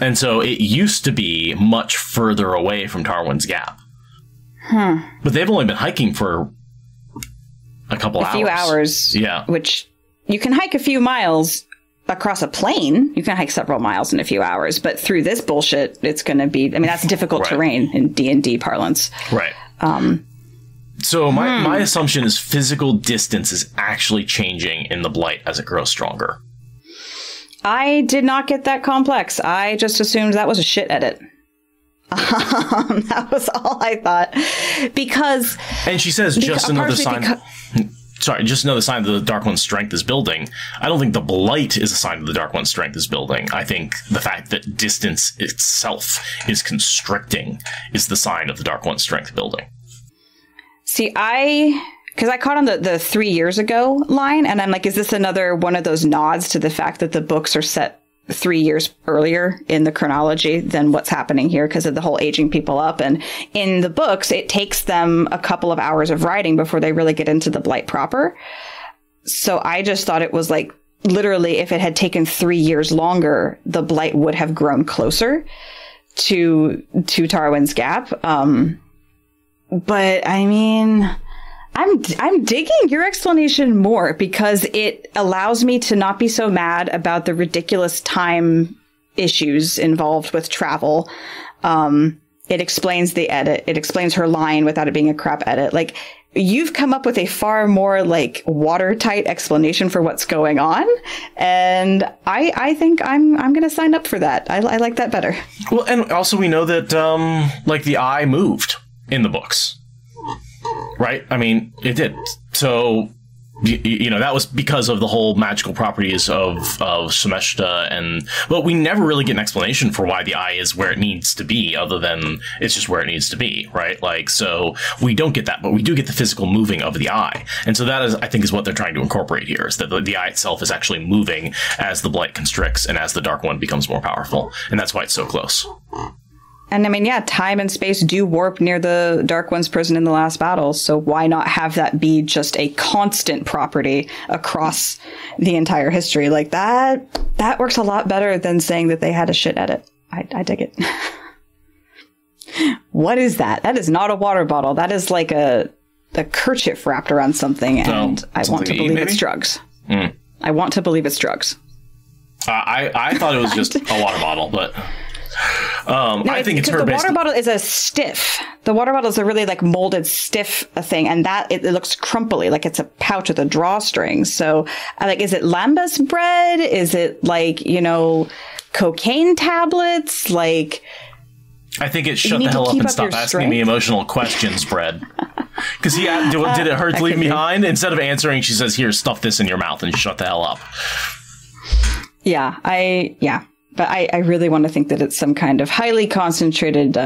And so it used to be much further away from Tarwin's Gap. Hmm. But they've only been hiking for a couple hours. A few hours. Yeah. Which you can hike a few miles, across a plain, you can hike several miles in a few hours, but through this bullshit, it's going to be, I mean, that's difficult right. terrain in D&D parlance. Right. So my assumption is physical distance is actually changing in the Blight as it grows stronger. I did not get that complex. I just assumed that was a shit edit. That was all I thought. Because... And she says just another sign... Sorry, just another sign that the Dark One's strength is building. I don't think the Blight is a sign that the Dark One's strength is building. I think the fact that distance itself is constricting is the sign of the Dark One's strength building. See, because I caught on the 3 years ago line, and I'm like, is this another one of those nods to the fact that the books are set 3 years earlier in the chronology than what's happening here because of the whole aging people up? And in the books, it takes them a couple of hours of writing before they really get into the Blight proper. So I just thought it was like, literally, if it had taken 3 years longer, the Blight would have grown closer to Tarwin's Gap. But I mean... I'm digging your explanation more because it allows me to not be so mad about the ridiculous time issues involved with travel. It explains the edit. It explains her line without it being a crap edit. Like, you've come up with a far more, like, watertight explanation for what's going on. And I think I'm going to sign up for that. I like that better. Well, and also we know that, like, the eye moved in the books. Right? I mean, it did. So, you know, that was because of the whole magical properties of Someshta, and... Well, we never really get an explanation for why the eye is where it needs to be, other than it's just where it needs to be, right? Like, so we don't get that, but we do get the physical moving of the eye. And so that is, I think, is what they're trying to incorporate here, is that the eye itself is actually moving as the Blight constricts and as the Dark One becomes more powerful. And that's why it's so close. And I mean, yeah, time and space do warp near the Dark One's prison in the last battle. So why not have that be just a constant property across the entire history? Like that works a lot better than saying that they had a shit edit. I dig it. What is that? That is not a water bottle. That is like a kerchief wrapped around something. And I want to believe it's drugs. I want to believe it's drugs. I thought it was just a water bottle, but... no, I think it's her. The water bottle is a stiff. The water bottle is a really like molded stiff thing, and that it looks crumply, like it's a pouch with a drawstring. So, like, is it lambas bread? Is it like, you know, cocaine tablets? Like, I think it's shut the hell up and stop asking me emotional questions, bread. Because he did it hurt to leave me behind. Instead of answering, she says, "Here, stuff this in your mouth and shut the hell up." Yeah, But I really want to think that it's some kind of highly concentrated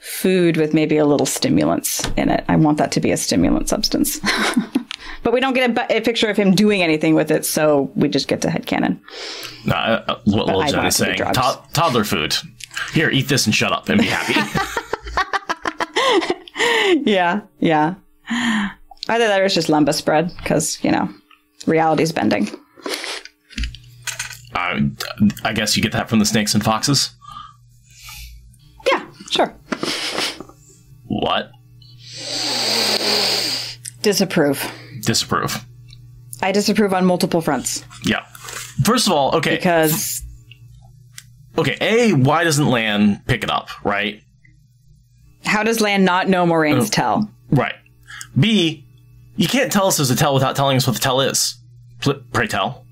food with maybe a little stimulants in it. I want that to be a stimulant substance. But we don't get a picture of him doing anything with it, so we just get to headcanon. What Lil Jon is saying, toddler food. Here, eat this and shut up and be happy. Yeah. Either that or it's just lumbus bread, because, you know, reality's bending. I guess you get that from the snakes and foxes? Yeah, sure. What? Disapprove. I disapprove on multiple fronts. Yeah. First of all, okay. Because... Okay, A, why doesn't Lan pick it up, right? How does Lan not know Moraine's tell? Right. B, you can't tell us there's a tell without telling us what the tell is. Pray tell.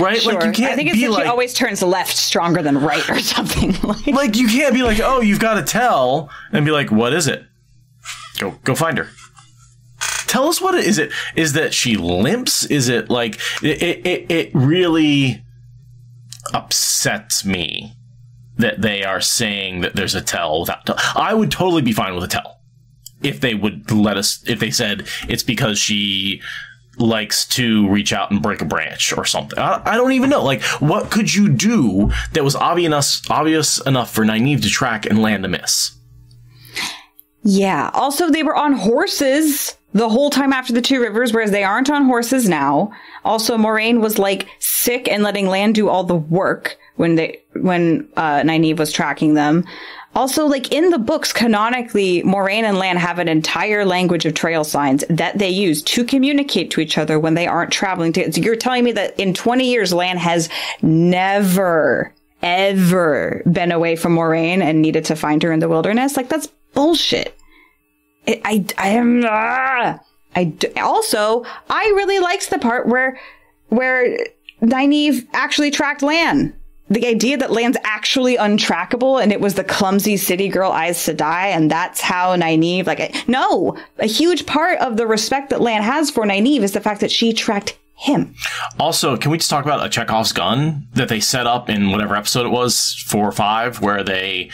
Right? Sure. Like, you can't, I think it's like she always turns left stronger than right or something. Like you can't be like, oh, you've got to tell, and be like, what is it? Go find her. Tell us what it is. It is that she limps? Is it like it really upsets me that they are saying that there's a tell without tell. I would totally be fine with a tell if they would let us, if they said it's because she likes to reach out and break a branch or something. I don't even know. Like, what could you do that was obvious enough for Nynaeve to track and Lan to miss? Yeah. Also, they were on horses the whole time after the Two Rivers, whereas they aren't on horses now. Also, Moiraine was, like, sick and letting Lan do all the work when Nynaeve was tracking them. Also, like in the books, canonically, Moiraine and Lan have an entire language of trail signs that they use to communicate to each other when they aren't traveling. So you're telling me that in 20 years, Lan has never, ever been away from Moiraine and needed to find her in the wilderness? Like, that's bullshit. Also, I really likes the part where Nynaeve actually tracked Lan. The idea that Lan's actually untrackable and it was the clumsy city girl Aes Sedai, and that's how Nynaeve, no, a huge part of the respect that Lan has for Nynaeve is the fact that she tracked him. Also, can we just talk about a Chekhov's gun that they set up in whatever episode it was, 4 or 5, where they,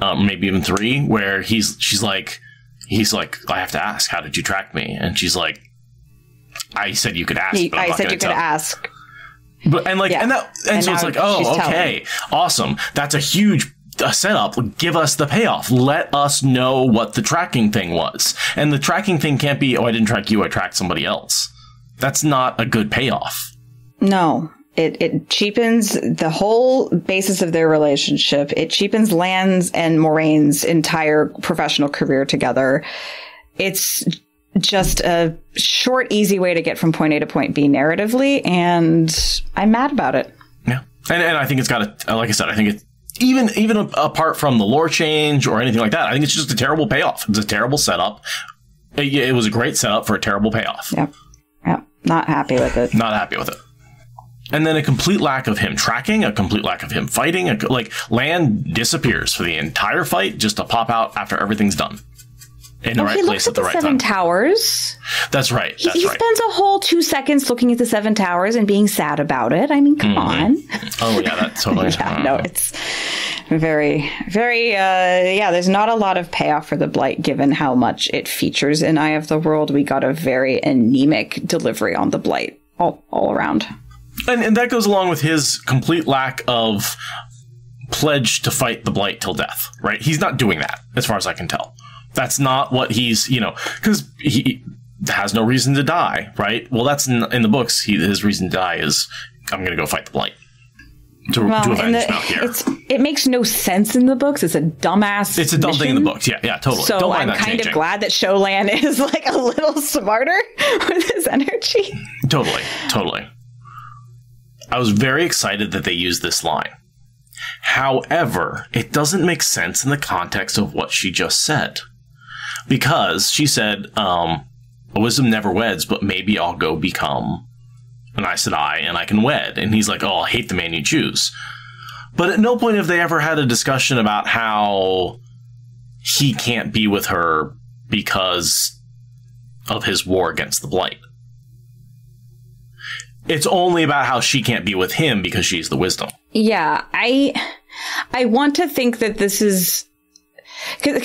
maybe even 3, where she's like, I have to ask, how did you track me? And she's like, I said you could ask. But I said you could ask. But, and like, yeah. and so it's like, oh, okay, awesome. That's a huge setup. Give us the payoff. Let us know what the tracking thing was. And the tracking thing can't be, oh, I didn't track you, I tracked somebody else. That's not a good payoff. No, it cheapens the whole basis of their relationship. It cheapens Lan's and Moraine's entire professional career together. It's just a short, easy way to get from point A to point B narratively, and I'm mad about it. Yeah, and I think it's got a, like I said, I think it's even apart from the lore change or anything like that, I think it's just a terrible payoff. It's a terrible setup. It was a great setup for a terrible payoff. Yeah, yeah, not happy with it. Not happy with it. And then a complete lack of him tracking, a complete lack of him fighting. Like Lan disappears for the entire fight just to pop out after everything's done. In the right place at the right time. He looks at the Seven Towers. That's right. He spends a whole 2 seconds looking at the Seven Towers and being sad about it. I mean, come on. Oh, yeah, that's totally. Yeah, no, it's very, very, yeah, there's not a lot of payoff for the Blight given how much it features in Eye of the World. We got a very anemic delivery on the Blight all around. And that goes along with his complete lack of pledge to fight the Blight till death, right? He's not doing that, as far as I can tell. That's not what he's, you know, because he has no reason to die, right? Well, that's in the books. His reason to die is, I'm going to go fight the Blight to avenge Mount Gear. It makes no sense in the books. It's a dumbass. It's a dumb thing in the books. Yeah, yeah, totally. So don't mind that changing. I'm kind of glad that Choedan is like a little smarter with his energy. Totally, totally. I was very excited that they used this line. However, it doesn't make sense in the context of what she just said. Because she said, wisdom never weds, but maybe I'll go become an Aes Sedai and I can wed. And he's like, oh, I'll hate the man you choose. But at no point have they ever had a discussion about how he can't be with her because of his war against the Blight. It's only about how she can't be with him because she's the wisdom. Yeah, I want to think that this is... Cause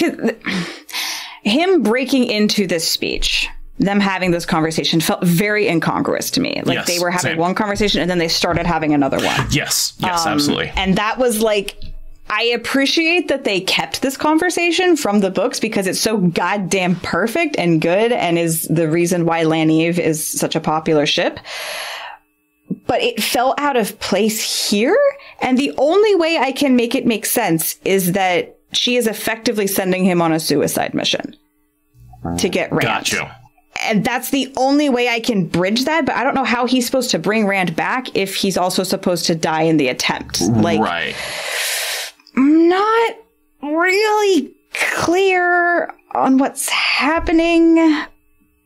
him breaking into this speech, them having this conversation, felt very incongruous to me. Like, yes, they were having one conversation and then they started having another one. Yes, yes, absolutely. And that was like... I appreciate that they kept this conversation from the books because it's so goddamn perfect and good and is the reason why Nynaeve is such a popular ship. But it fell out of place here. And the only way I can make it make sense is that she is effectively sending him on a suicide mission to get Rand. Got you. And that's the only way I can bridge that. But I don't know how he's supposed to bring Rand back if he's also supposed to die in the attempt. Like, right. Not really clear on what's happening,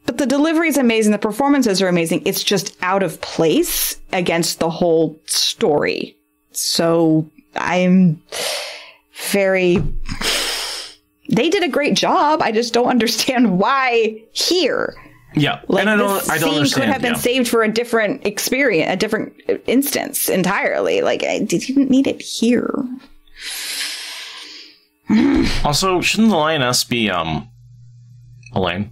but the delivery is amazing. The performances are amazing. It's just out of place against the whole story. So I'm very... They did a great job. I just don't understand why here. Yeah, like, and I don't understand. Could have been saved for a different experience, a different instance entirely. Like, I didn't need it here. Also, shouldn't the lioness be Elaine?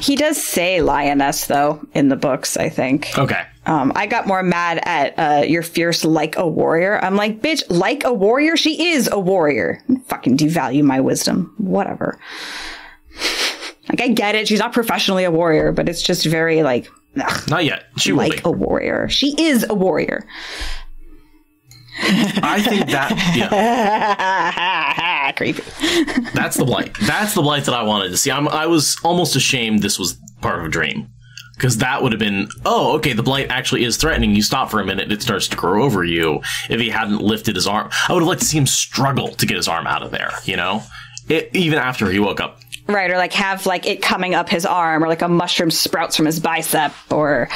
He does say lioness though in the books, I think. Okay. I got more mad at you're fierce like a warrior. I'm like, bitch, like a warrior? She is a warrior. Fucking devalue my wisdom. Whatever. Like, I get it, she's not professionally a warrior, but it's just very like, ugh, not yet. She will be. A warrior. She is a warrior. I think that, yeah. that creepy. That's the Blight. That's the Blight that I wanted to see. I was almost ashamed this was part of a dream. Because that would have been, oh, okay, the Blight actually is threatening. You stop for a minute, it starts to grow over you. If he hadn't lifted his arm, I would have liked to see him struggle to get his arm out of there, you know? Even after he woke up. Right, or like have like it coming up his arm, or like a mushroom sprouts from his bicep, or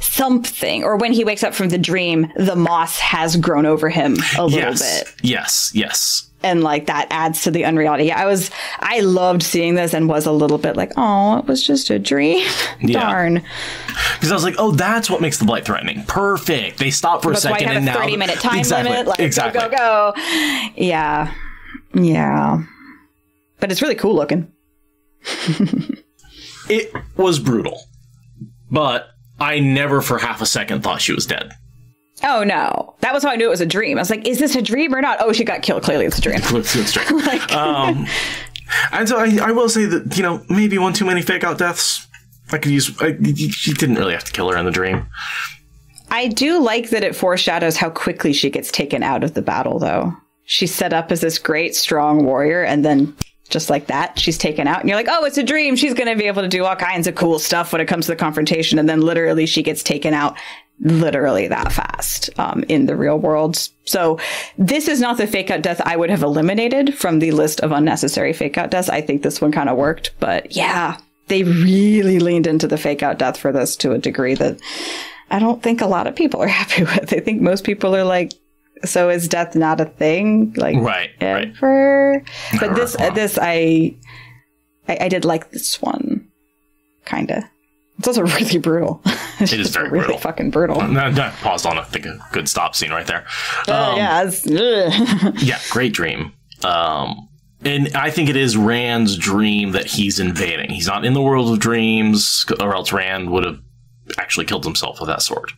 something. Or when he wakes up from the dream, the moss has grown over him a little bit. Yes, yes. And like that adds to the unreality. I loved seeing this and was a little bit like, oh, it was just a dream. Darn. Because I was like, oh, that's what makes the Blight threatening. Perfect. They stop for a second and now. 30-minute time limit. Like, go, go, go. Yeah. Yeah. But it's really cool looking. It was brutal. But I never for half a second thought she was dead. Oh, no. That was how I knew it was a dream. I was like, is this a dream or not? Oh, she got killed. Clearly, it's a dream. Like, and so I will say that, you know, maybe one too many fake out deaths. She didn't really have to kill her in the dream. I do like that it foreshadows how quickly she gets taken out of the battle, though. She's set up as this great, strong warrior, and then just like that, she's taken out. And you're like, oh, it's a dream. She's going to be able to do all kinds of cool stuff when it comes to the confrontation. And then literally she gets taken out. Literally that fast in the real world. So this is not the fake out death I would have eliminated from the list of unnecessary fake out deaths. I think this one kind of worked, but yeah, they really leaned into the fake out death for this to a degree that I don't think a lot of people are happy with. I think most people are like, so is death not a thing? Like, ever? Right. But I did like this one, kind of. It's also really brutal. It is very really brutal. Fucking brutal. I paused on a good stop scene right there. Yeah, great dream. And I think it is Rand's dream that he's invading. He's not in the world of dreams, or else Rand would have actually killed himself with that sword.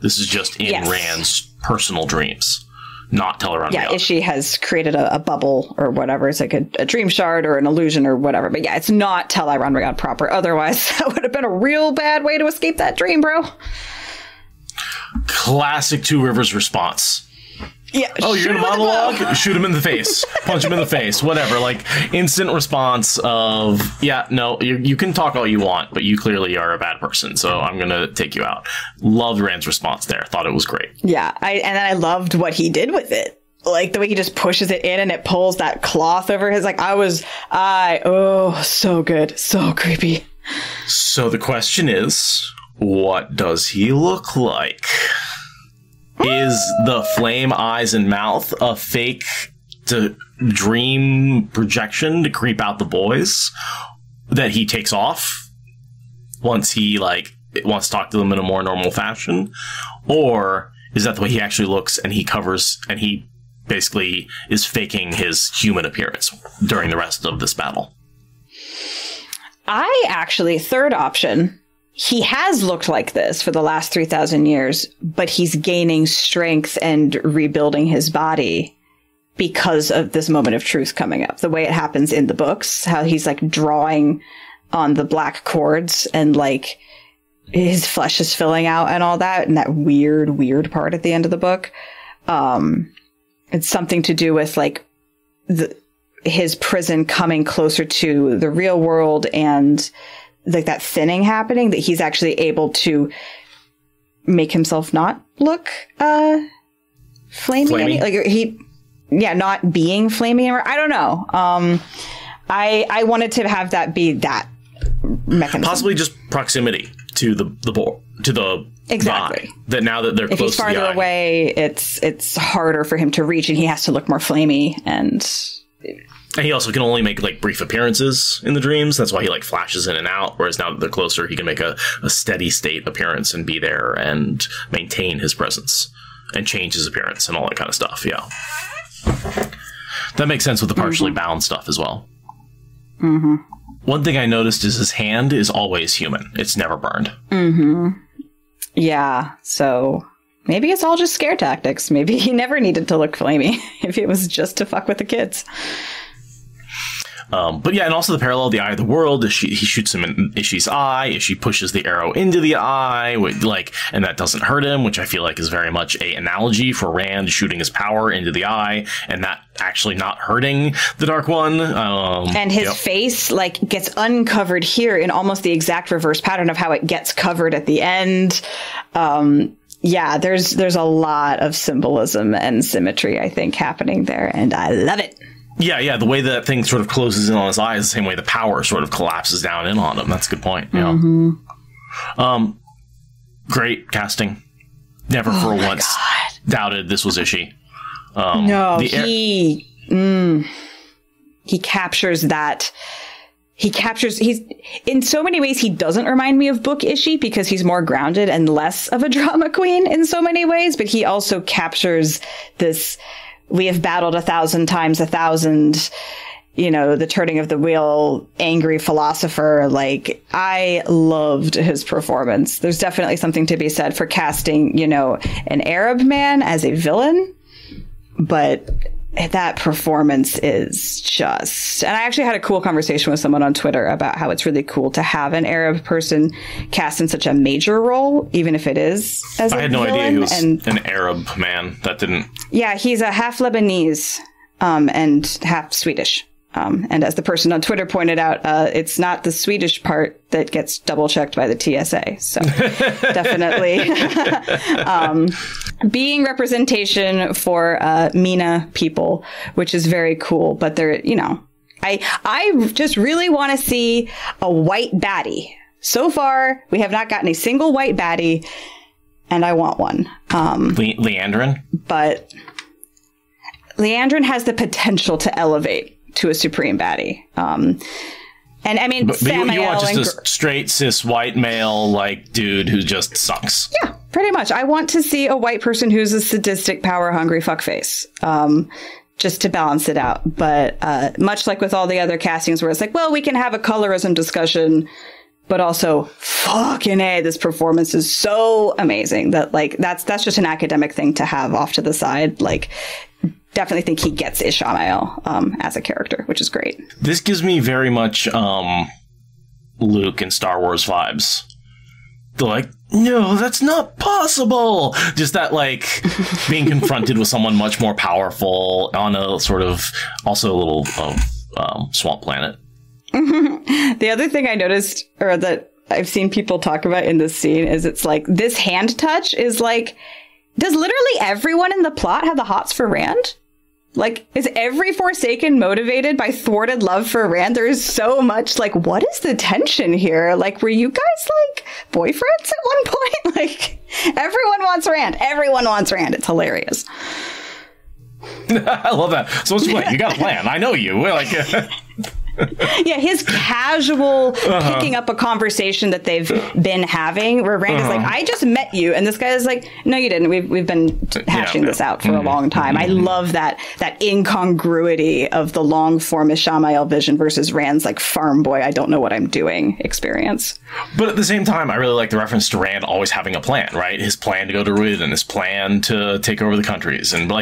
This is just in Rand's personal dreams, not Teleron. Yeah, Ishii has created a bubble or whatever. It's like a dream shard or an illusion or whatever. But yeah, it's not Teleron Rayad proper. Otherwise, that would have been a real bad way to escape that dream, bro. Classic Two Rivers response. Yeah. Oh, you're in a monologue? Shoot him in the face. Punch him in the face. Whatever. Like, instant response of, yeah, no, you can talk all you want, but you clearly are a bad person, so I'm going to take you out. Loved Rand's response there. Thought it was great. Yeah. And then I loved what he did with it. Like, the way he just pushes it in and it pulls that cloth over his, like, oh, so good. So creepy. So the question is, what does he look like? Is the flame eyes and mouth a fake to dream projection to creep out the boys that he takes off once he like wants to talk to them in a more normal fashion? Or is that the way he actually looks and he covers and he basically is faking his human appearance during the rest of this battle? Third option. He has looked like this for the last 3,000 years, but he's gaining strength and rebuilding his body because of this moment of truth coming up. The way it happens in the books, how he's like drawing on the black cords and like his flesh is filling out and all that. And that weird, weird part at the end of the book. It's something to do with like his prison coming closer to the real world and like that thinning happening, that he's actually able to make himself not look flamey. Like not being flamey anymore. I don't know. I wanted to have that be that mechanism. Possibly just proximity to the exactly eye, that now that they're close to the eye. If he's farther away, it's harder for him to reach, and he has to look more flamey and. And he also can only make, like, brief appearances in the dreams. That's why he, like, flashes in and out. Whereas now that they're closer, he can make a steady state appearance and be there and maintain his presence and change his appearance and all that kind of stuff. Yeah. That makes sense with the partially bound stuff as well. Mm-hmm. One thing I noticed is his hand is always human. It's never burned. Mm-hmm. Yeah. So maybe it's all just scare tactics. Maybe he never needed to look flamey if it was just to fuck with the kids. But yeah, and also the parallel of the Eye of the World is he shoots him in Ishi's eye. Ishi pushes the arrow into the eye, and that doesn't hurt him, which I feel like is very much an analogy for Rand shooting his power into the eye and that actually not hurting the Dark One. And his face gets uncovered here in almost the exact reverse pattern of how it gets covered at the end. Yeah, there's a lot of symbolism and symmetry, I think, happening there, and I love it. Yeah, the way that thing sort of closes in on his eye is the same way the power sort of collapses down in on him. That's a good point. Yeah. Mm-hmm. Great casting. Never for once doubted this was Ishi. No, he captures that. He's in so many ways, he doesn't remind me of Book Ishi because he's more grounded and less of a drama queen in so many ways. But he also captures this, we have battled 1,000 times 1,000, you know, the turning of the wheel, angry philosopher. Like, I loved his performance. There's definitely something to be said for casting, you know, an Arab man as a villain. But that performance is just... And I actually had a cool conversation with someone on Twitter about how it's really cool to have an Arab person cast in such a major role, even if it is as a villain. I had no idea he was an Arab man. That didn't... Yeah, he's a half Lebanese and half Swedish. And as the person on Twitter pointed out, it's not the Swedish part that gets double-checked by the TSA. So definitely being representation for Mina people, which is very cool. But they're, you know, I just really want to see a white baddie. So far, we have not gotten a single white baddie, and I want one. Leandrin? But Leandrin has the potential to elevate to a supreme baddie. And I mean, you want just a straight cis white male dude who just sucks. Yeah, pretty much. I want to see a white person who's a sadistic, power hungry fuckface, just to balance it out. But much like with all the other castings where it's like, well, we can have a colorism discussion, but also fucking A, this performance is so amazing that that's just an academic thing to have off to the side. Definitely think he gets Ishamael as a character, which is great. This gives me very much Luke and Star Wars vibes. They're like, no, that's not possible. Just that being confronted with someone much more powerful on a sort of also a little swamp planet. The other thing I noticed, or that I've seen people talk about in this scene, is it's this hand touch is does literally everyone in the plot have the hots for Rand? Is every Forsaken motivated by thwarted love for Rand? There is so much, what is the tension here? Were you guys, boyfriends at one point? Everyone wants Rand. Everyone wants Rand. It's hilarious. I love that. So it's you got a plan. I know you. We're yeah, his casual picking up a conversation that they've been having where Rand is I just met you. And this guy is no, you didn't. We've been hashing this out for a long time. I love that incongruity of the long form Ishamael vision versus Rand's farm boy, I don't know what I'm doing experience. But at the same time, I really like the reference to Rand always having a plan, right? His plan to go to Ruud and his plan to take over the countries. And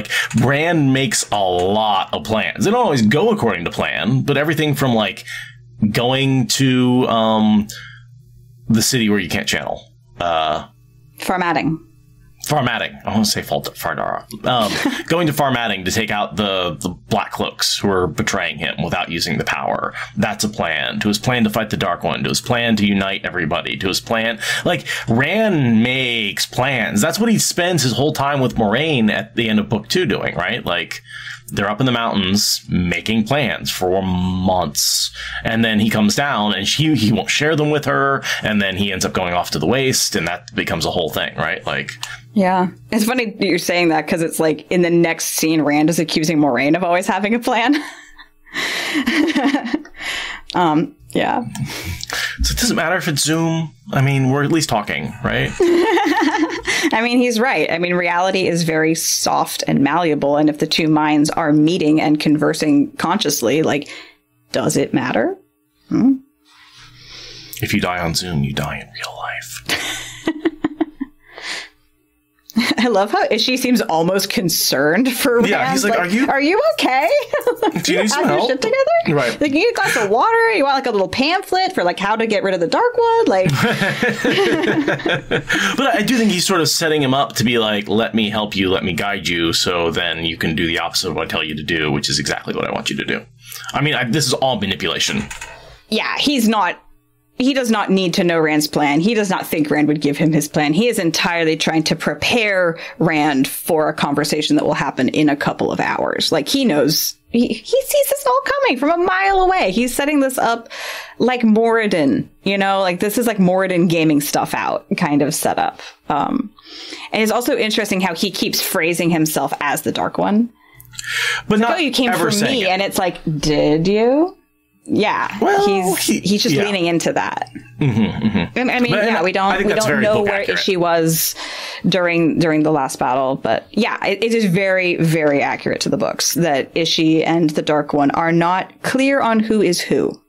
Rand makes a lot of plans. They don't always go according to plan, but everything from going to the city where you can't channel. Farmatting. I want to say Fardara. Going to Farmatting to take out the Black Cloaks who are betraying him without using the power. That's a plan. To his plan to fight the Dark One. To his plan to unite everybody. To his plan. Rand makes plans. That's what he spends his whole time with Moiraine at the end of Book 2 doing, right? They're up in the mountains making plans for months. And then he comes down and he won't share them with her. And then he ends up going off to the waste and that becomes a whole thing, right? Yeah. It's funny that you're saying that because it's in the next scene, Rand is accusing Moiraine of always having a plan. Yeah. So it doesn't matter if it's Zoom. I mean, we're at least talking, right? I mean, he's right. I mean, reality is very soft and malleable. And if the two minds are meeting and conversing consciously, does it matter? Hmm? If you die on Zoom, you die in real life. I love how Ishi seems almost concerned for Rand. Yeah, he's like, are you okay? Do you need some help? Shit together? Right. Like, you need a glass of water? You want like a little pamphlet for like how to get rid of the Dark One? Like. But I do think he's sort of setting him up to be like, let me help you, let me guide you, so then you can do the opposite of what I tell you to do, which is exactly what I want you to do. I mean, this is all manipulation. Yeah, he's not. He does not need to know Rand's plan. He does not think Rand would give him his plan. He is entirely trying to prepare Rand for a conversation that will happen in a couple of hours. Like, he knows, he sees this all coming from a mile away. He's setting this up like Moradin, you know, like this is like Moradin gaming stuff out kind of setup. And it's also interesting how he keeps phrasing himself as the Dark One. But not like, oh, you came for me. And it's like, did you? Yeah, well, he's just leaning into that. Mm-hmm, mm-hmm. And I mean, but, yeah, we don't know where Ishi was during the last battle, but yeah, it is very, very accurate to the books that Ishi and the Dark One are not clear on who is who.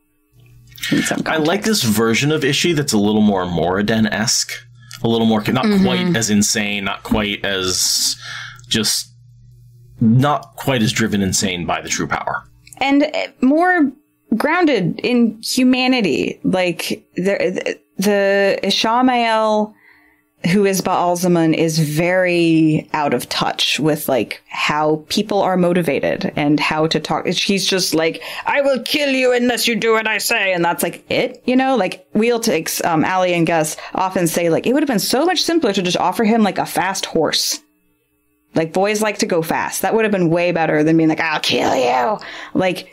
In some context. I like this version of Ishi that's a little more Moradin-esque, a little more not mm-hmm. quite as insane, not quite as just not quite as driven insane by the true power, and more. Grounded in humanity, like the Ishamael, who is Ba'alzaman, is very out of touch with like how people are motivated and how to talk. She's just like, I will kill you unless you do what I say, and that's like it, you know. Like Ali and Gus often say, like it would have been so much simpler to just offer him like a fast horse. Like boys like to go fast. That would have been way better than being like, I'll kill you. Like.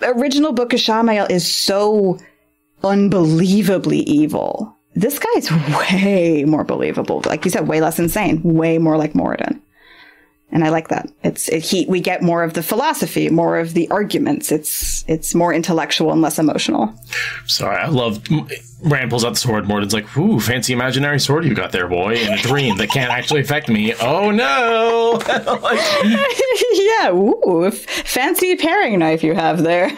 Original book of Ishamael is so unbelievably evil. This guy's way more believable. Like you said, way less insane, way more like Moradin. And I like that. We get more of the philosophy, more of the arguments. It's more intellectual and less emotional. Sorry, I love Rand pulls out the sword. Moradin's like, ooh, fancy imaginary sword you got there, boy, in a dream that can't actually affect me. Oh no! Yeah, ooh, fancy paring knife you have there.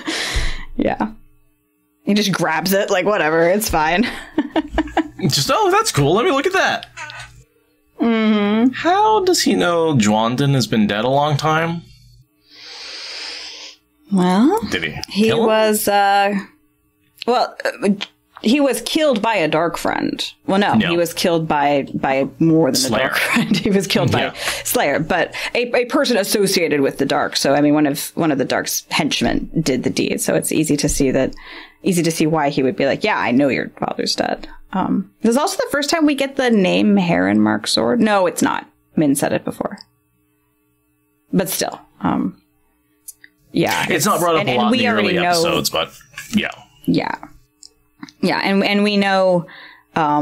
Yeah, he just grabs it like whatever. It's fine. Just oh, that's cool. Let me look at that. Mm-hmm. How does he know Juandin has been dead a long time? Well, did he kill him? He was killed by a dark friend. Well, no. He was killed by more than Slayer. A dark friend. He was killed by Slayer, but a person associated with the dark. So, I mean, one of the dark's henchmen did the deed. So it's easy to see why he would be like, yeah, I know your father's dead. This is also the first time we get the name Herrenmark Sword. No, it's not. Min said it before. But still. Yeah. It's not brought up a lot in the early episodes, but yeah. Yeah. Yeah, and we know that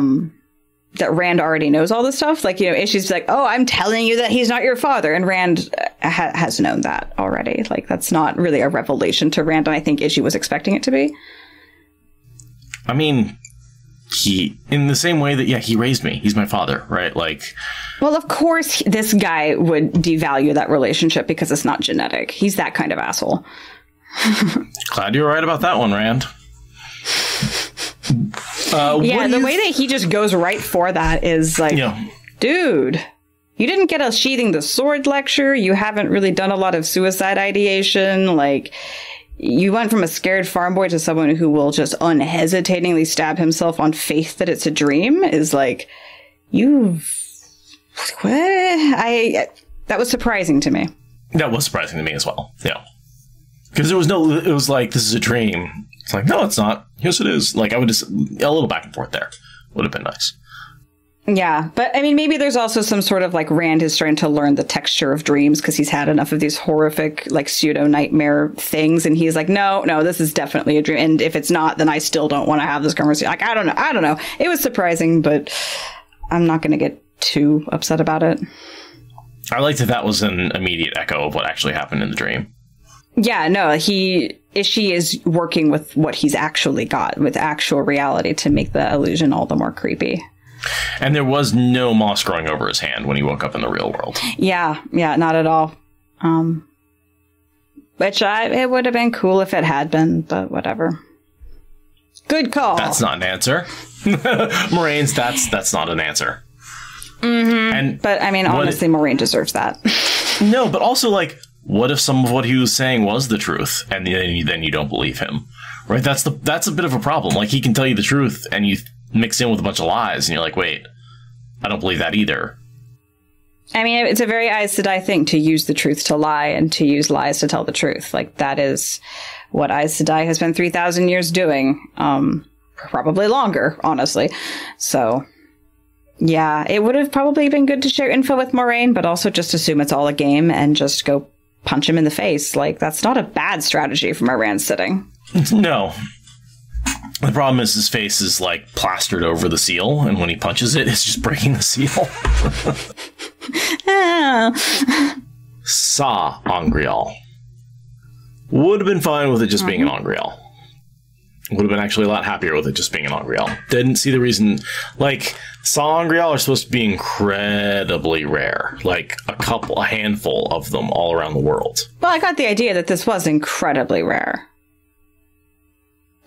Rand already knows all this stuff. Like, you know, Ishi's like, oh, I'm telling you that he's not your father. And Rand has known that already. Like, that's not really a revelation to Rand, and I think Ishi was expecting it to be. I mean, he, in the same way that, yeah, he raised me. He's my father, right? Like, well, of course, this guy would devalue that relationship because it's not genetic. He's that kind of asshole. Glad you were right about that one, Rand. Yeah, the way that he just goes right for that is like, dude, you didn't get a sheathing the sword lecture. You haven't really done a lot of suicide ideation. Like, you went from a scared farm boy to someone who will just unhesitatingly stab himself on faith that it's a dream is like, that was surprising to me. That was surprising to me as well. Yeah. Because it was like, this is a dream. It's like, no, it's not. Yes, it is. Like, I would just, a little back and forth there would have been nice. Yeah. But I mean, maybe there's also some sort of like Rand is starting to learn the texture of dreams because he's had enough of these horrific, like pseudo nightmare things. And he's like, no, this is definitely a dream. And if it's not, then I still don't want to have this conversation. Like, I don't know. It was surprising, but I'm not going to get too upset about it. I liked that was an immediate echo of what actually happened in the dream. Yeah, no, Ishi is working with what he's actually got, with actual reality to make the illusion all the more creepy. And there was no moss growing over his hand when he woke up in the real world. Yeah, not at all. It would have been cool if it had been, but whatever. Good call. That's not an answer. Moraine's, that's not an answer. Mm-hmm. And but I mean, honestly, Moiraine deserves that. No, but also, like, what if some of what he was saying was the truth, and then you don't believe him, right? That's a bit of a problem. Like, he can tell you the truth, and you mix in with a bunch of lies, and you're like, wait, I don't believe that either. I mean, it's a very Aes Sedai thing to use the truth to lie and to use lies to tell the truth. Like, that is what Aes Sedai has been 3,000 years doing. Probably longer, honestly. So, yeah, it would have probably been good to share info with Moiraine, but also just assume it's all a game and just go punch him in the face. Like, that's not a bad strategy from where Rand's sitting. No. The problem is his face is, like, plastered over the seal, and when he punches it, it's just breaking the seal. Sa'angreal. Would have been fine with it just being an angreal. Would have been actually a lot happier with it just being an angreal. Didn't see the reason. Like, sa'angreal are supposed to be incredibly rare. Like, a handful of them all around the world. Well, I got the idea that this was incredibly rare.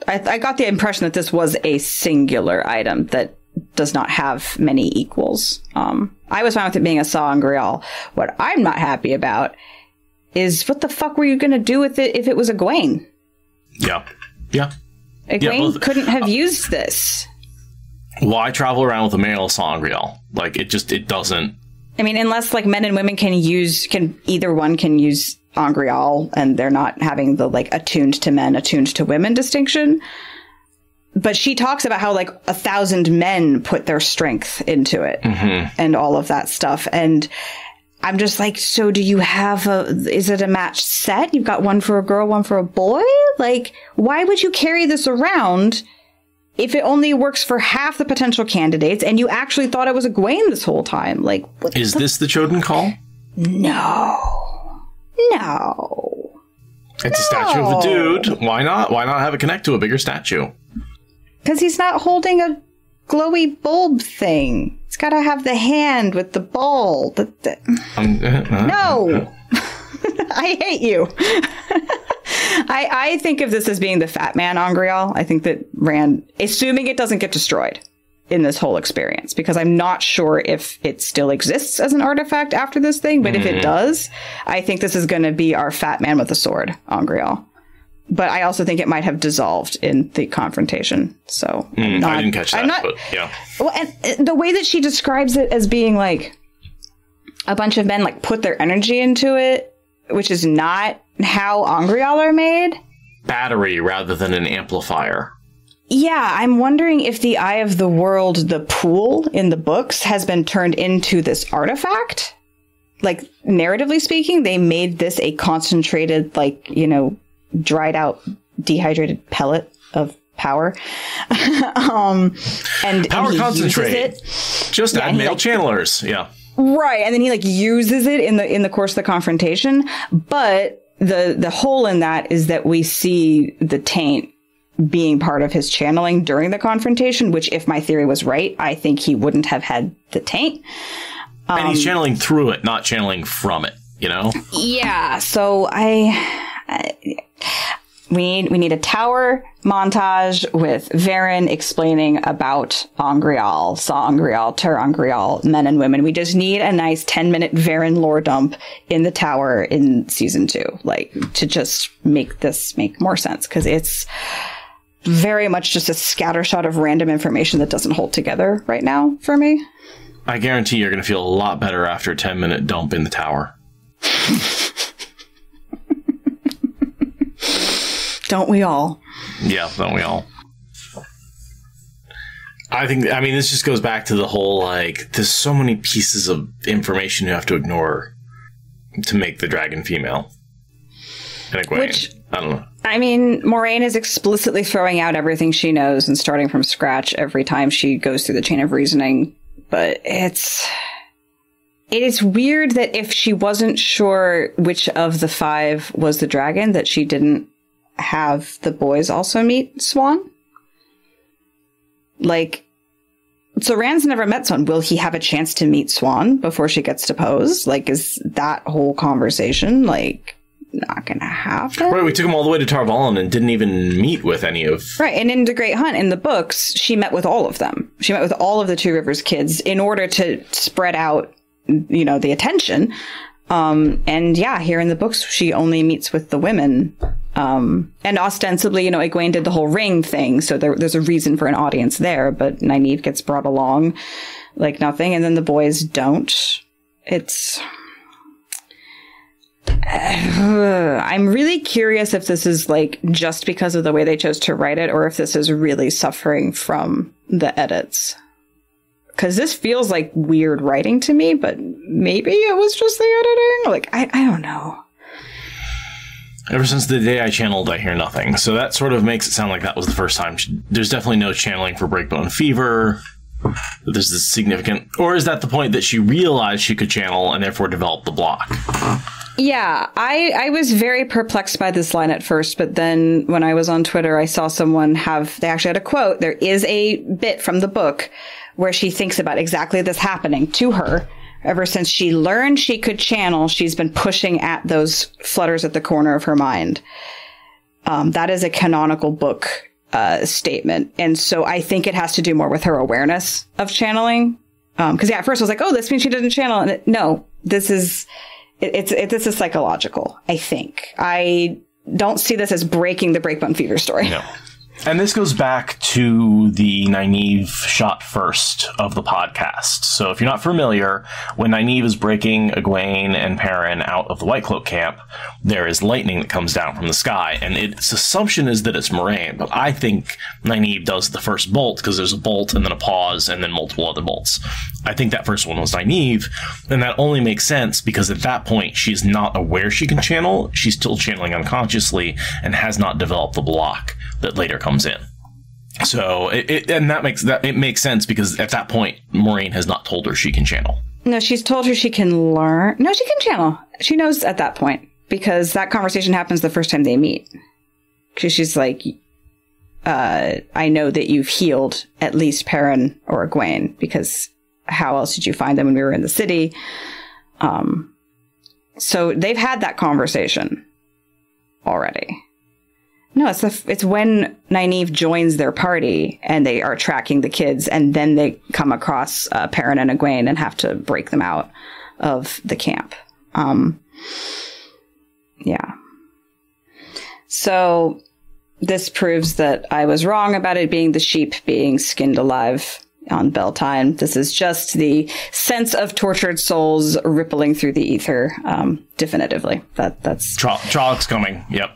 I got the impression that this was a singular item that does not have many equals. I was fine with it being a sa'angreal. What I'm not happy about is what the fuck were you going to do with it if it was Egwene? Yeah. Yeah. Egwene couldn't have used this. Why travel around with a male sa'angreal? Like, it doesn't. I mean, unless, like, men and women either one can use angreal, and they're not having the, like, attuned to men, attuned to women distinction. But she talks about how, like, 1,000 men put their strength into it and all of that stuff. And I'm just like, so do you have is it a match set? You've got one for a girl, one for a boy? Like, why would you carry this around if it only works for half the potential candidates and you actually thought it was Egwene this whole time? Like, what is this the Choedan Kal? No. It's a statue of a dude. Why not? Why not have it connect to a bigger statue? Because he's not holding a glowy bulb thing. It's got to have the hand with the ball. No. I hate you. I think of this as being the fat man angreal. I think that Rand, assuming it doesn't get destroyed in this whole experience, because I'm not sure if it still exists as an artifact after this thing, but if it does, I think this is going to be our fat man with a sword, angreal. But I also think it might have dissolved in the confrontation. So I didn't catch that. But yeah. Well, and the way that she describes it as being like a bunch of men like put their energy into it, which is not how angreal are made. Battery rather than an amplifier. Yeah, I'm wondering if the Eye of the World, the pool in the books, has been turned into this artifact. Like, narratively speaking, they made this a concentrated, like, you know, dried out, dehydrated pellet of power. Power concentrate. Just add male channelers, yeah. Right, and then he, like, uses it in the course of the confrontation. But the hole in that is that we see the taint being part of his channeling during the confrontation, which, if my theory was right, I think he wouldn't have had the taint. And he's channeling through it, not channeling from it, you know? Yeah, so we need a tower montage with Varen explaining about angreal, sa'angreal, terangreal, men and women. We just need a nice 10-minute Varen lore dump in the tower in season 2, like, to just make this make more sense, because it's very much just a scattershot of random information that doesn't hold together right now for me. I guarantee you're going to feel a lot better after a 10-minute dump in the tower. Don't we all? Yeah, don't we all? I mean, this just goes back to the whole, like, there's so many pieces of information you have to ignore to make the dragon female. And Egwene. Which, I don't know. I mean, Moiraine is explicitly throwing out everything she knows and starting from scratch every time she goes through the chain of reasoning. But it is weird that if she wasn't sure which of the 5 was the dragon, that she didn't have the boys also meet Swan. Like, so Rand's never met Swan. Will he have a chance to meet Swan before she gets deposed? Like, is that whole conversation, like, not going to happen. Right, we took him all the way to Tar Valon and didn't even meet with any of... Right, and in The Great Hunt, in the books, she met with all of them. She met with all of the Two Rivers kids in order to spread out, you know, the attention. And yeah, here in the books, she only meets with the women. And ostensibly, you know, Egwene did the whole ring thing, so there's a reason for an audience there, but Nynaeve gets brought along like nothing, and then the boys don't. It's... I'm really curious if this is, like, just because of the way they chose to write it, or if this is really suffering from the edits. Because this feels like weird writing to me, but maybe it was just the editing? Like, I don't know. Ever since the day I channeled, I hear nothing. So that sort of makes it sound like that was the first time. There's definitely no channeling for Breakbone Fever. This is significant. Or is that the point that she realized she could channel and therefore developed the block? Yeah, I was very perplexed by this line at first, but then when I was on Twitter, I saw someone have... They actually had a quote. There is a bit from the book where she thinks about exactly this happening to her. Ever since she learned she could channel, she's been pushing at those flutters at the corner of her mind. That is a canonical book statement. And so I think it has to do more with her awareness of channeling. Because, yeah, at first I was like, oh, this means she doesn't channel. And no, this is... This is psychological, I think. I don't see this as breaking the Breakbone Fever story. No. And this goes back to the Nynaeve shot first of the podcast. So if you're not familiar, when Nynaeve is breaking Egwene and Perrin out of the White Cloak camp, there is lightning that comes down from the sky. And its assumption is that it's Moiraine, but I think Nynaeve does the first bolt because there's a bolt and then a pause and then multiple other bolts. I think that first one was Nynaeve, and that only makes sense because at that point she's not aware she can channel. She's still channeling unconsciously and has not developed the block that later comes in. So it makes sense because at that point Moiraine has not told her she can channel. No, she's told her she can learn. No, she can channel. She knows at that point because that conversation happens the first time they meet. Because she's like, "I know that you've healed at least Perrin or Egwene because." How else did you find them when we were in the city? So they've had that conversation already. No, it's when Nynaeve joins their party and they are tracking the kids and then they come across Perrin and Egwene and have to break them out of the camp. Yeah. So this proves that I was wrong about it being the sheep being skinned alive on Beltane. This is just the sense of tortured souls rippling through the ether, definitively. That's... Trollocs coming, yep.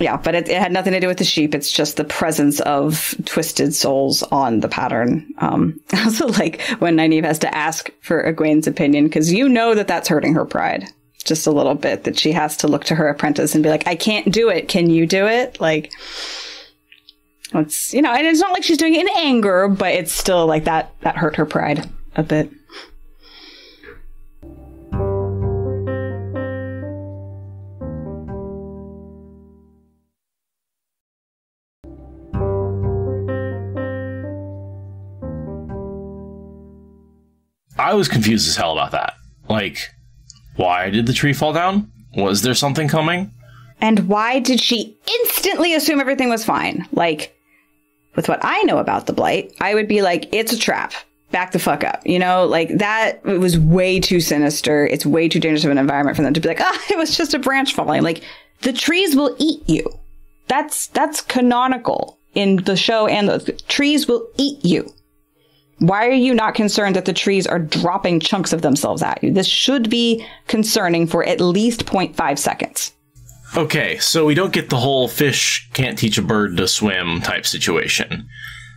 Yeah, but it had nothing to do with the sheep. It's just the presence of twisted souls on the pattern. Also, like, when Nynaeve has to ask for Egwene's opinion, because you know that that's hurting her pride. Just a little bit, that she has to look to her apprentice and be like, I can't do it. Can you do it? Like... It's, you know, and it's not like she's doing it in anger, but it's still like that hurt her pride a bit. I was confused as hell about that. Like, why did the tree fall down? Was there something coming? And why did she instantly assume everything was fine? Like, with what I know about the Blight, I would be like, it's a trap. Back the fuck up. You know, like that, it was way too sinister. It's way too dangerous of an environment for them to be like, ah, it was just a branch falling. Like, the trees will eat you. That's canonical in the show, and the trees will eat you. Why are you not concerned that the trees are dropping chunks of themselves at you? This should be concerning for at least 0.5 seconds. Okay, so we don't get the whole fish can't teach a bird to swim type situation.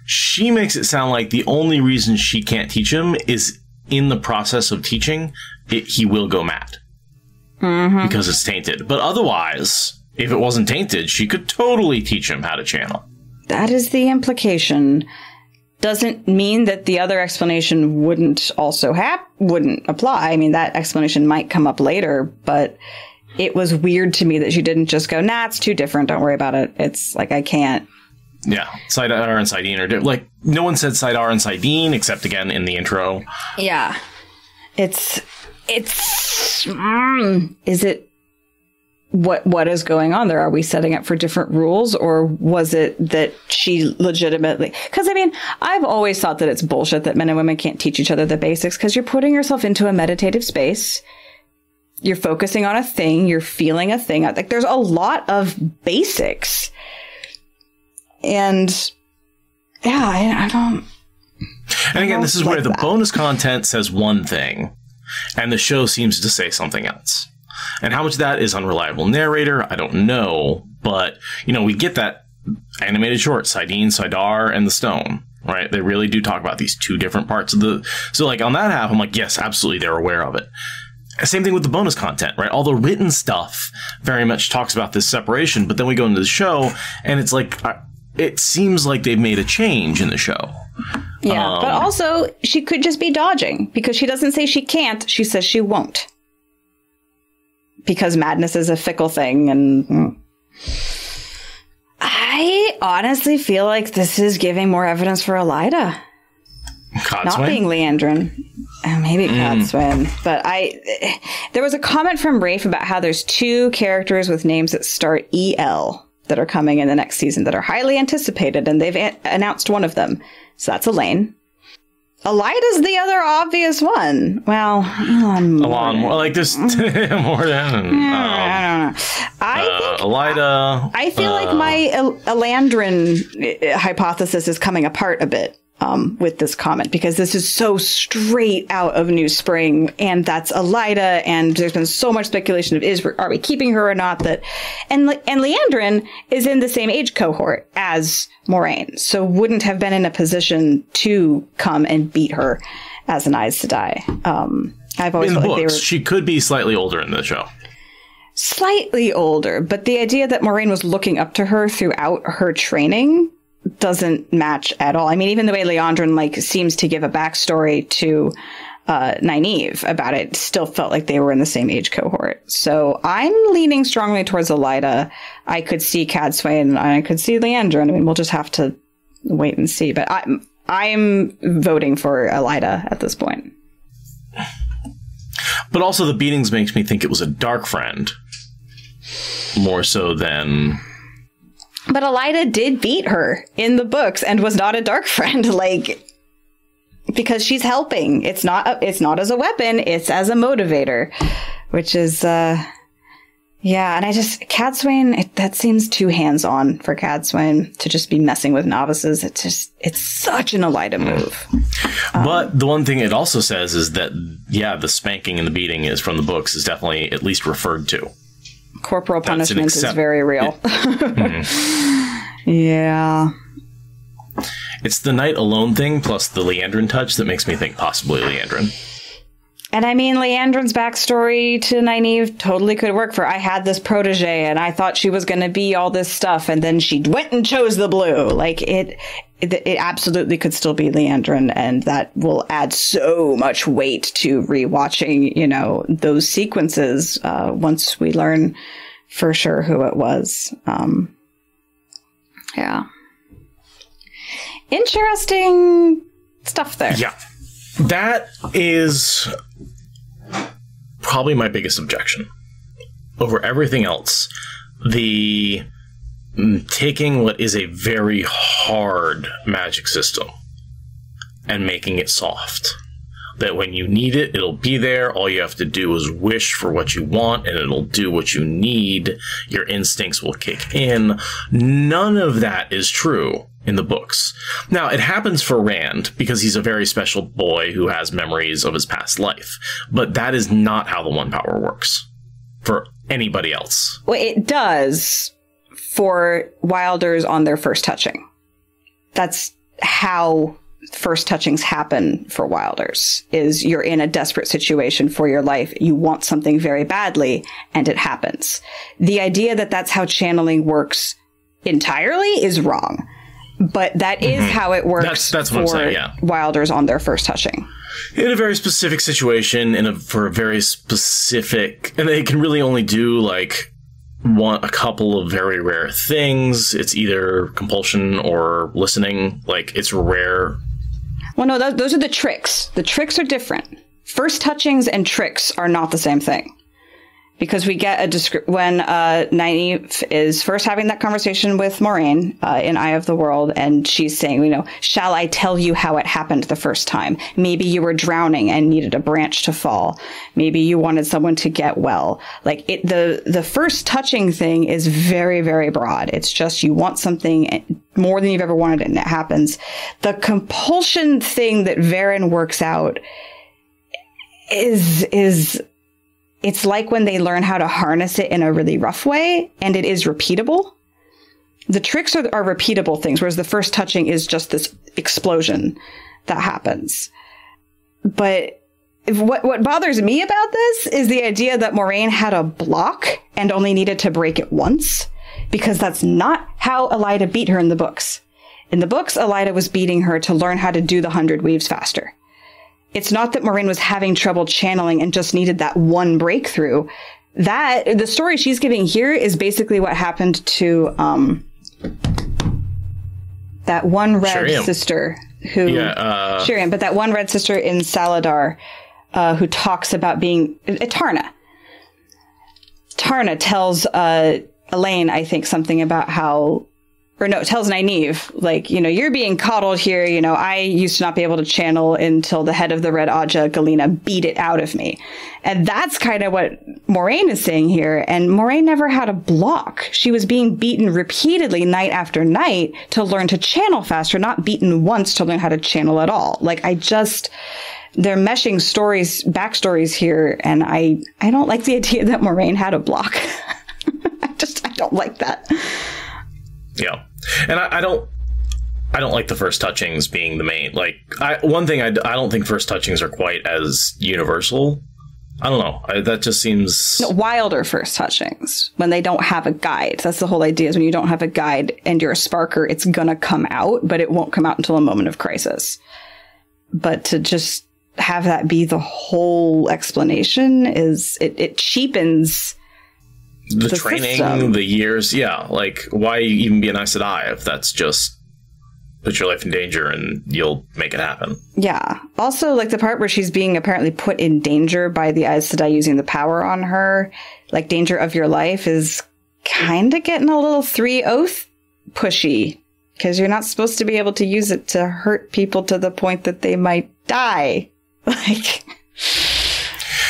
She makes it sound like the only reason she can't teach him is in the process of teaching, he will go mad. Mm-hmm. Because it's tainted. But otherwise, if it wasn't tainted, she could totally teach him how to channel. That is the implication. Doesn't mean that the other explanation wouldn't apply. I mean, that explanation might come up later, but... It was weird to me that she didn't just go, nah, it's too different. Don't worry about it. It's like, I can't. Yeah. Saidar and Sidene are like, no one said Saidar and Sidene except again in the intro. Yeah. Is it what is going on there? Are we setting up for different rules, or was it that she legitimately, because I mean, I've always thought that it's bullshit that men and women can't teach each other the basics, because you're putting yourself into a meditative space. You're focusing on a thing. You're feeling a thing. Like, there's a lot of basics. And yeah, I don't. And again, this is where the bonus content says one thing and the show seems to say something else. And how much of that is unreliable narrator, I don't know. But, you know, we get that animated short, Saidin, Saidar, and the Stone, right? They really do talk about these two different parts of the... So, like, on that half, I'm like, yes, absolutely, they're aware of it. Same thing with the bonus content, right? All the written stuff very much talks about this separation, but then we go into the show, and it's like... it seems like they've made a change in the show. Yeah, but also, she could just be dodging, because she doesn't say she can't, she says she won't. Because madness is a fickle thing, and... I honestly feel like this is giving more evidence for Elida. Codswain? Not being Leandrin. Maybe Codswain. But there was a comment from Rafe about how there's two characters with names that start EL that are coming in the next season that are highly anticipated, and they've announced one of them. So that's Elaine. Elida's the other obvious one. Well, Elon Moore. Like, there's more than... I don't know. I think... Elida... I feel like my Elandrin hypothesis is coming apart a bit with this comment, because this is so straight out of New Spring, and that's Elida, and there's been so much speculation of, are we keeping her or not? That, and Leandrin is in the same age cohort as Moiraine, so wouldn't have been in a position to come and beat her as an Aes Sedai. I've always felt like they were... She could be slightly older in the show. Slightly older, but the idea that Moiraine was looking up to her throughout her training doesn't match at all. I mean, even the way Leandrin seems to give a backstory to Nynaeve about it, still felt like they were in the same age cohort. So I'm leaning strongly towards Elida. I could see Codswain and I could see Leandrin. I mean, we'll just have to wait and see. But I'm voting for Elida at this point. But also the beatings makes me think it was a dark friend more so than... But Elida did beat her in the books and was not a dark friend, because she's helping. It's not as a weapon, it's as a motivator, which is, yeah. And I just, Codswain, that seems too hands-on for Codswain to just be messing with novices. It's such an Elida move. But the one thing it also says is that, yeah, the spanking and the beating is from the books is definitely at least referred to. Corporal punishment is very real. Yeah. It's the night alone thing plus the Leandrin touch that makes me think possibly Leandrin. And I mean, Leandrin's backstory to Nynaeve totally could work for, I had this protege and I thought she was going to be all this stuff, and then she went and chose the blue. Like, it absolutely could still be Leandrin, and that will add so much weight to rewatching, you know, those sequences once we learn for sure who it was. Yeah. Interesting stuff there. Yeah. That is probably my biggest objection over everything else. The taking what is a very hard magic system and making it soft. That when you need it, it'll be there. All you have to do is wish for what you want, and it'll do what you need. Your instincts will kick in. None of that is true in the books. Now, it happens for Rand because he's a very special boy who has memories of his past life. But that is not how the One Power works for anybody else. Well, it does for Wilders on their first touching. That's how first touchings happen for Wilders, is you're in a desperate situation for your life. You want something very badly, and it happens. The idea that that's how channeling works entirely is wrong. But that is how it works that's for saying, yeah. Wilders on their first touching. In a very specific situation, for a very specific... And they can really only do, a couple of very rare things. It's either compulsion or listening. It's rare. Well, no, those are the tricks. The tricks are different. First touchings and tricks are not the same thing. because we get a when Nynaeve is first having that conversation with Moiraine in Eye of the World, and she's saying, you know, shall I tell you how it happened the first time? Maybe you were drowning and needed a branch to fall. Maybe you wanted someone to get well. Like, it, the first touching thing is very, very broad. It's just you want something more than you've ever wanted and it happens. The compulsion thing that Varen works out is it's like when they learn how to harness it in a really rough way, and it is repeatable. The tricks are repeatable things, whereas the first touching is just this explosion that happens. But what bothers me about this is the idea that Moiraine had a block and only needed to break it once, because that's not how Ellida beat her in the books. In the books, Ellida was beating her to learn how to do the 100 weaves faster. It's not that Moiraine was having trouble channeling and just needed that one breakthrough. That the story she's giving here is basically what happened to that one red Shiriam. Sister who Shiriam, but that one red sister in Saladar who talks about being Tarna. Tarna tells Elaine, I think, something about how, or no, tells Nynaeve, like, you know, you're being coddled here. You know, I used to not be able to channel until the head of the Red Aja, Galena, beat it out of me. And that's kind of what Moiraine is saying here. And Moiraine never had a block. She was being beaten repeatedly night after night to learn to channel faster, not beaten once to learn how to channel at all. Like, I just, they're meshing stories, backstories here. And I don't like the idea that Moiraine had a block. I don't like that. Yeah. And I don't like the first touchings being the main, like, one thing I don't think first touchings are quite as universal. I don't know. That just seems wilder first touchings when they don't have a guide. That's the whole idea, is when you don't have a guide and you're a sparker, it's going to come out, but it won't come out until a moment of crisis. But to just have that be the whole explanation is it cheapens the training, system. The years, yeah. Like, why even be an Aes Sedai if that's just put your life in danger and you'll make it happen? Yeah. Also, like, the part where she's being apparently put in danger by the Aes Sedai using the power on her, like, danger of your life, is kind of getting a little three oath pushy, because you're not supposed to be able to use it to hurt people to the point that they might die. Like...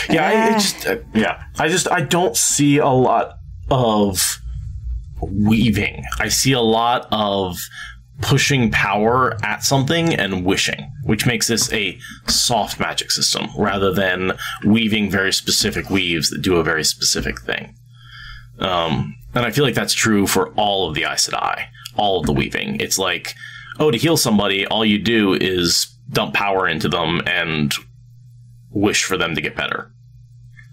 Yeah, I don't see a lot of weaving. I see a lot of pushing power at something and wishing, which makes this a soft magic system rather than weaving very specific weaves that do a very specific thing. And I feel like that's true for all of the Aes Sedai, all of the weaving. It's like, oh, to heal somebody, all you do is dump power into them and wish for them to get better.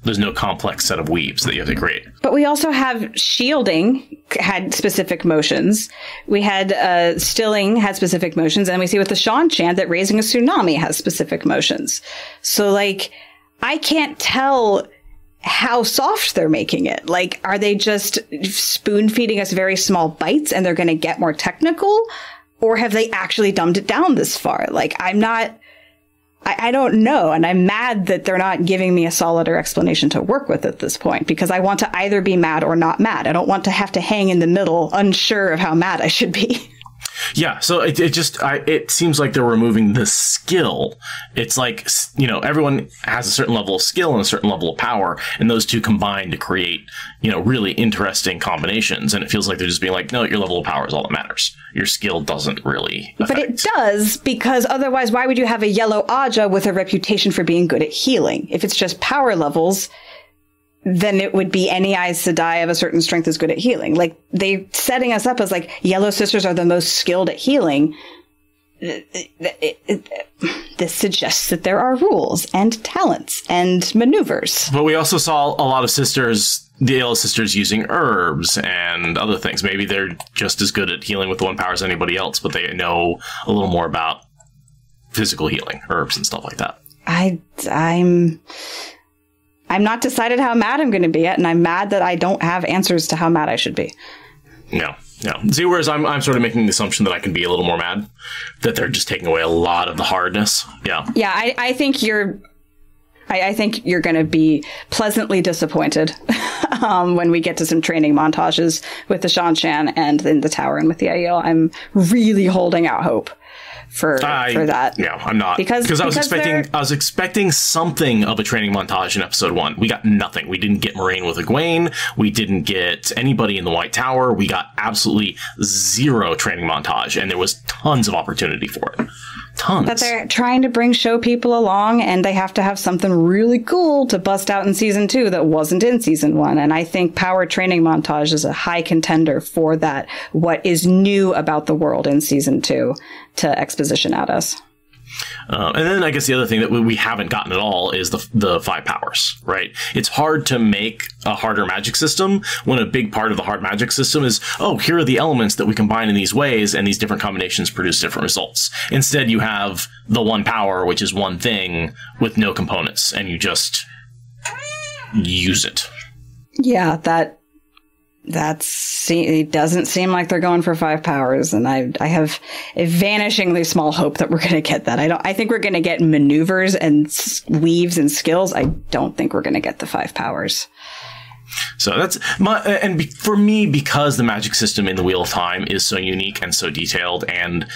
There's no complex set of weaves that you have to create. But we also have shielding had specific motions. We had stilling had specific motions. And we see with the Shan chant that raising a tsunami has specific motions. So, like, I can't tell how soft they're making it. Like, are they just spoon feeding us very small bites and they're going to get more technical? Or have they actually dumbed it down this far? Like, I'm not... I don't know, and I'm mad that they're not giving me a solider explanation to work with at this point, because I want to either be mad or not mad. I don't want to have to hang in the middle, unsure of how mad I should be. Yeah, so it seems like they're removing the skill. It's like, you know, everyone has a certain level of skill and a certain level of power, and those two combine to create, you know, really interesting combinations. And it feels like they're just being like, no, your level of power is all that matters. Your skill doesn't really affect. But it does, because otherwise, why would you have a yellow Aja with a reputation for being good at healing? If it's just power levels, then it would be any Aes Sedai of a certain strength is good at healing. Like, they're setting us up as, like, yellow sisters are the most skilled at healing. This suggests that there are rules and talents and maneuvers. But we also saw a lot of sisters, the Aiel sisters, using herbs and other things. Maybe they're just as good at healing with the One Power as anybody else, but they know a little more about physical healing, herbs and stuff like that. I'm not decided how mad I'm going to be yet, and I'm mad that I don't have answers to how mad I should be. No. See, whereas I'm sort of making the assumption that I can be a little more mad, that they're just taking away a lot of the hardness. Yeah. Yeah, I think you're I think you're going to be pleasantly disappointed when we get to some training montages with the Shanshan and in the tower and with the Aiel. I'm really holding out hope for that. Yeah, I'm not because I was expecting something of a training montage in episode one. We got nothing. We didn't get Moiraine with Egwene. We didn't get anybody in the White Tower. We got absolutely zero training montage, and there was tons of opportunity for it. Tons. But they're trying to bring show people along, and they have to have something really cool to bust out in season two that wasn't in season one. And I think power training montage is a high contender for that. What is new about the world in season two to exposition at us? And then I guess the other thing that we haven't gotten at all is the five powers, right? It's hard to make a harder magic system when a big part of the hard magic system is, oh, here are the elements that we combine in these ways, and these different combinations produce different results. Instead, you have the one power, which is one thing with no components, and you just use it. Yeah, it doesn't seem like they're going for five powers, and I have a vanishingly small hope that we're going to get that. I think we're going to get maneuvers and weaves and skills. I don't think we're going to get the five powers. So that's for me, because the magic system in the Wheel of Time is so unique and so detailed, and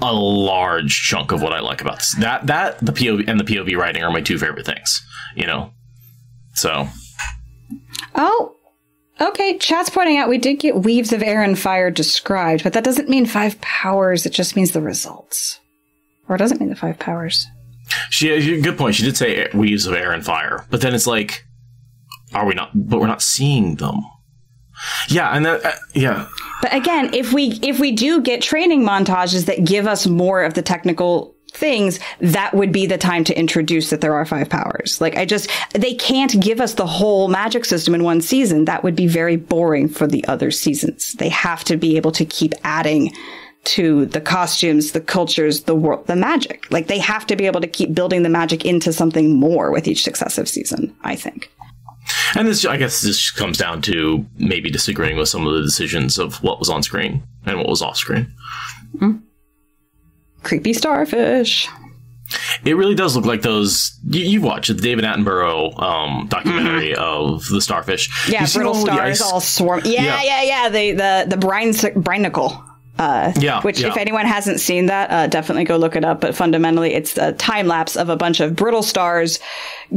a large chunk of what I like about this, that the POV and the POV writing are my two favorite things. You know, so oh. Okay, chat's pointing out we did get Weaves of Air and Fire described, but that doesn't mean five powers. It just means the results. Or it doesn't mean the five powers. Good point. She did say Weaves of Air and Fire, but then it's like, but we're not seeing them. Yeah, and that, yeah. But again, if we do get training montages that give us more of the technical things, that would be the time to introduce that there are five powers. Like, they can't give us the whole magic system in one season. That would be very boring for the other seasons. They have to be able to keep adding to the costumes, the cultures, the world, the magic. Like, they have to be able to keep building the magic into something more with each successive season, I think. And this, I guess this comes down to maybe disagreeing with some of the decisions of what was on screen and what was off screen. Mm-hmm. Creepy starfish. It really does look like those. You watch the David Attenborough documentary of the starfish. Yeah, brittle stars all swarm. Yeah. The brinicle. If anyone hasn't seen that, definitely go look it up. But fundamentally, it's a time lapse of a bunch of brittle stars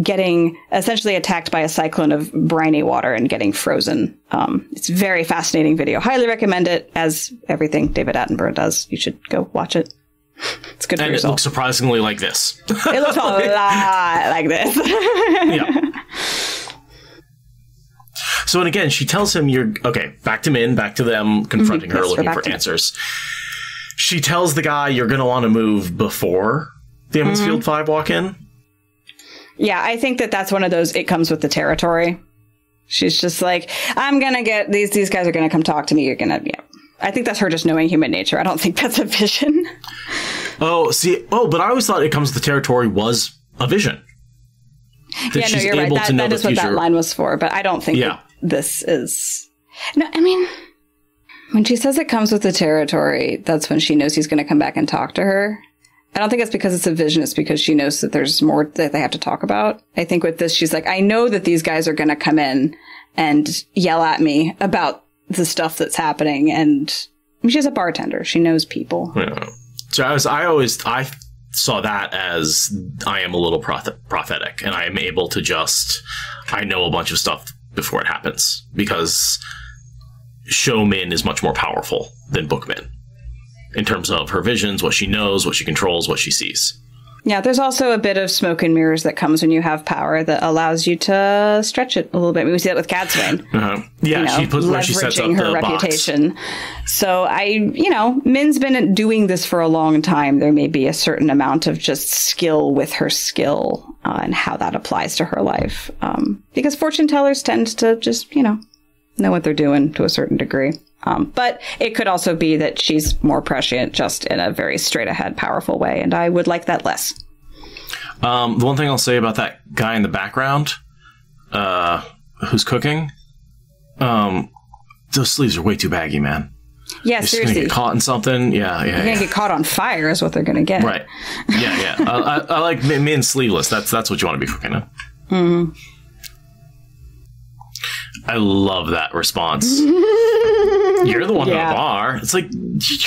getting essentially attacked by a cyclone of briny water and getting frozen. It's a very fascinating video. Highly recommend it, as everything David Attenborough does. You should go watch it. It's good for yourself. And it looks surprisingly like this. It looks a lot like this. Yeah. So, and again, she tells him, you're okay, back to Min, back to them, confronting her, looking for answers. She tells the guy, you're going to want to move before the Emmonsfield Five walk in. Yeah, I think that's one of those, it comes with the territory. She's just like, I'm going to get, these guys are going to come talk to me, you're going to, yeah. I think that's her just knowing human nature. I don't think that's a vision. But I always thought it comes to the territory was a vision. You're right. That is what that line was for, but I don't think this is... No, I mean, when she says it comes with the territory, that's when she knows he's going to come back and talk to her. I don't think it's because it's a vision. It's because she knows that there's more that they have to talk about. I think with this, she's like, I know that these guys are going to come in and yell at me about the stuff that's happening, and she's a bartender. She knows people. Yeah. So I saw that as I am a little prophetic, and I am able to I know a bunch of stuff before it happens, because Showmin is much more powerful than Bookmin in terms of her visions, what she knows, what she controls, what she sees. Yeah, there's also a bit of smoke and mirrors that comes when you have power that allows you to stretch it a little bit. We see that with Cadswain. Yeah, she sets up her reputation. Box. So Min's been doing this for a long time. There may be a certain amount of just skill with her skill and how that applies to her life, because fortune tellers tend to just know what they're doing to a certain degree. But it could also be that she's more prescient just in a very straight ahead, powerful way. And I would like that less. The one thing I'll say about that guy in the background who's cooking. Those sleeves are way too baggy, man. Yeah, seriously. Get caught in something. Yeah, yeah. You're gonna get caught on fire is what they're gonna get. Right. Yeah, yeah. I like men sleeveless. That's what you want to be cooking up. Mm-hmm. I love that response. You're the one in the bar. It's like,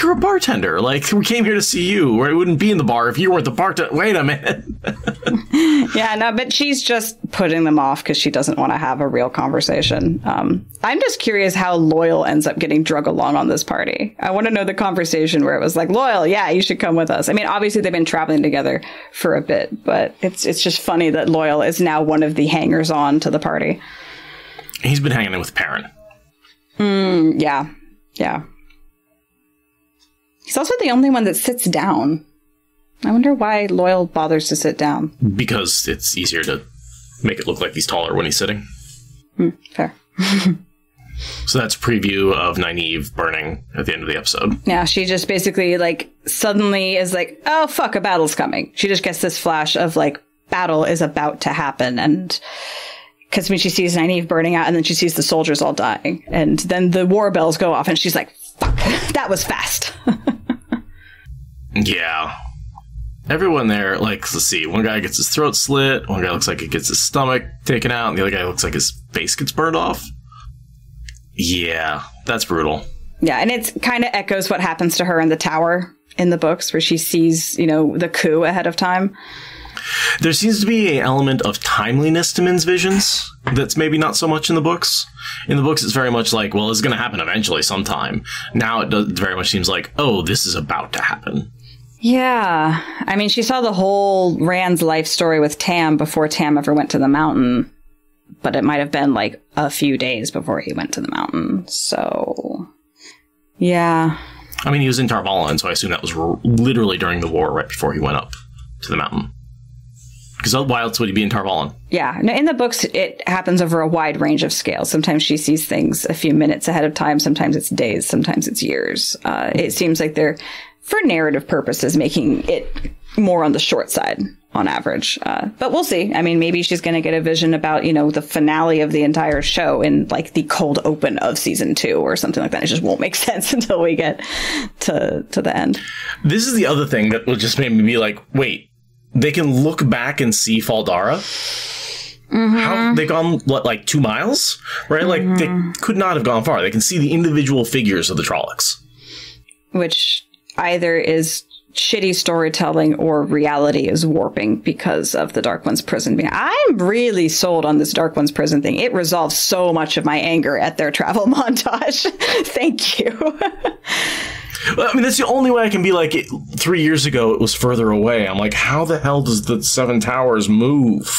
you're a bartender. Like, we came here to see you, or it wouldn't be in the bar if you weren't the bartender. Wait a minute. Yeah, no, but she's just putting them off because she doesn't want to have a real conversation. I'm just curious how Loial ends up getting drug along on this party. I want to know the conversation where it was like, Loial, yeah, you should come with us. I mean, obviously they've been traveling together for a bit, but it's just funny that Loial is now one of the hangers-on to the party. He's been hanging out with Perrin. Mm, yeah. Yeah. He's also the only one that sits down. I wonder why Loial bothers to sit down. Because it's easier to make it look like he's taller when he's sitting. Mm, fair. So that's a preview of Nynaeve burning at the end of the episode. Yeah, she just basically, like, suddenly is like, oh, fuck, a battle's coming. She just gets this flash of, like, battle is about to happen, and... Because when she sees Nynaeve burning out, and then she sees the soldiers all dying, and then the war bells go off, and she's like, fuck, that was fast. Yeah. Everyone there, like, let's see, one guy gets his throat slit, one guy looks like he gets his stomach taken out, and the other guy looks like his face gets burned off. Yeah, that's brutal. Yeah, and it kind of echoes what happens to her in the tower in the books, where she sees, you know, the coup ahead of time. There seems to be an element of timeliness to Min's visions that's maybe not so much in the books. In the books, it's very much like, well, it's going to happen eventually sometime. Now it very much seems like, oh, this is about to happen. Yeah. I mean, she saw the whole Rand's life story with Tam before Tam ever went to the mountain. But it might have been like a few days before he went to the mountain. So, yeah. I mean, he was in Tar Valon, so I assume that was literally during the war right before he went up to the mountain. Because why else would he be in Tar Valon? Yeah. No, in the books, it happens over a wide range of scales. Sometimes she sees things a few minutes ahead of time. Sometimes it's days. Sometimes it's years. It seems like they're, for narrative purposes, making it more on the short side on average. But we'll see. I mean, maybe she's going to get a vision about, you know, the finale of the entire show in like the cold open of season 2 or something like that. It just won't make sense until we get to the end. This is the other thing that will just make me be like, wait. They can look back and see Faldara. Mm-hmm. How they've gone, what, like 2 miles? Right? Mm-hmm. Like, they could not have gone far. They can see the individual figures of the Trollocs. Which either is shitty storytelling or reality is warping because of the Dark One's prison. I'm really sold on this Dark One's prison thing. It resolves so much of my anger at their travel montage. Thank you. Well, I mean, that's the only way I can be like, 3 years ago, it was further away. I'm like, how the hell does the 7 Towers move?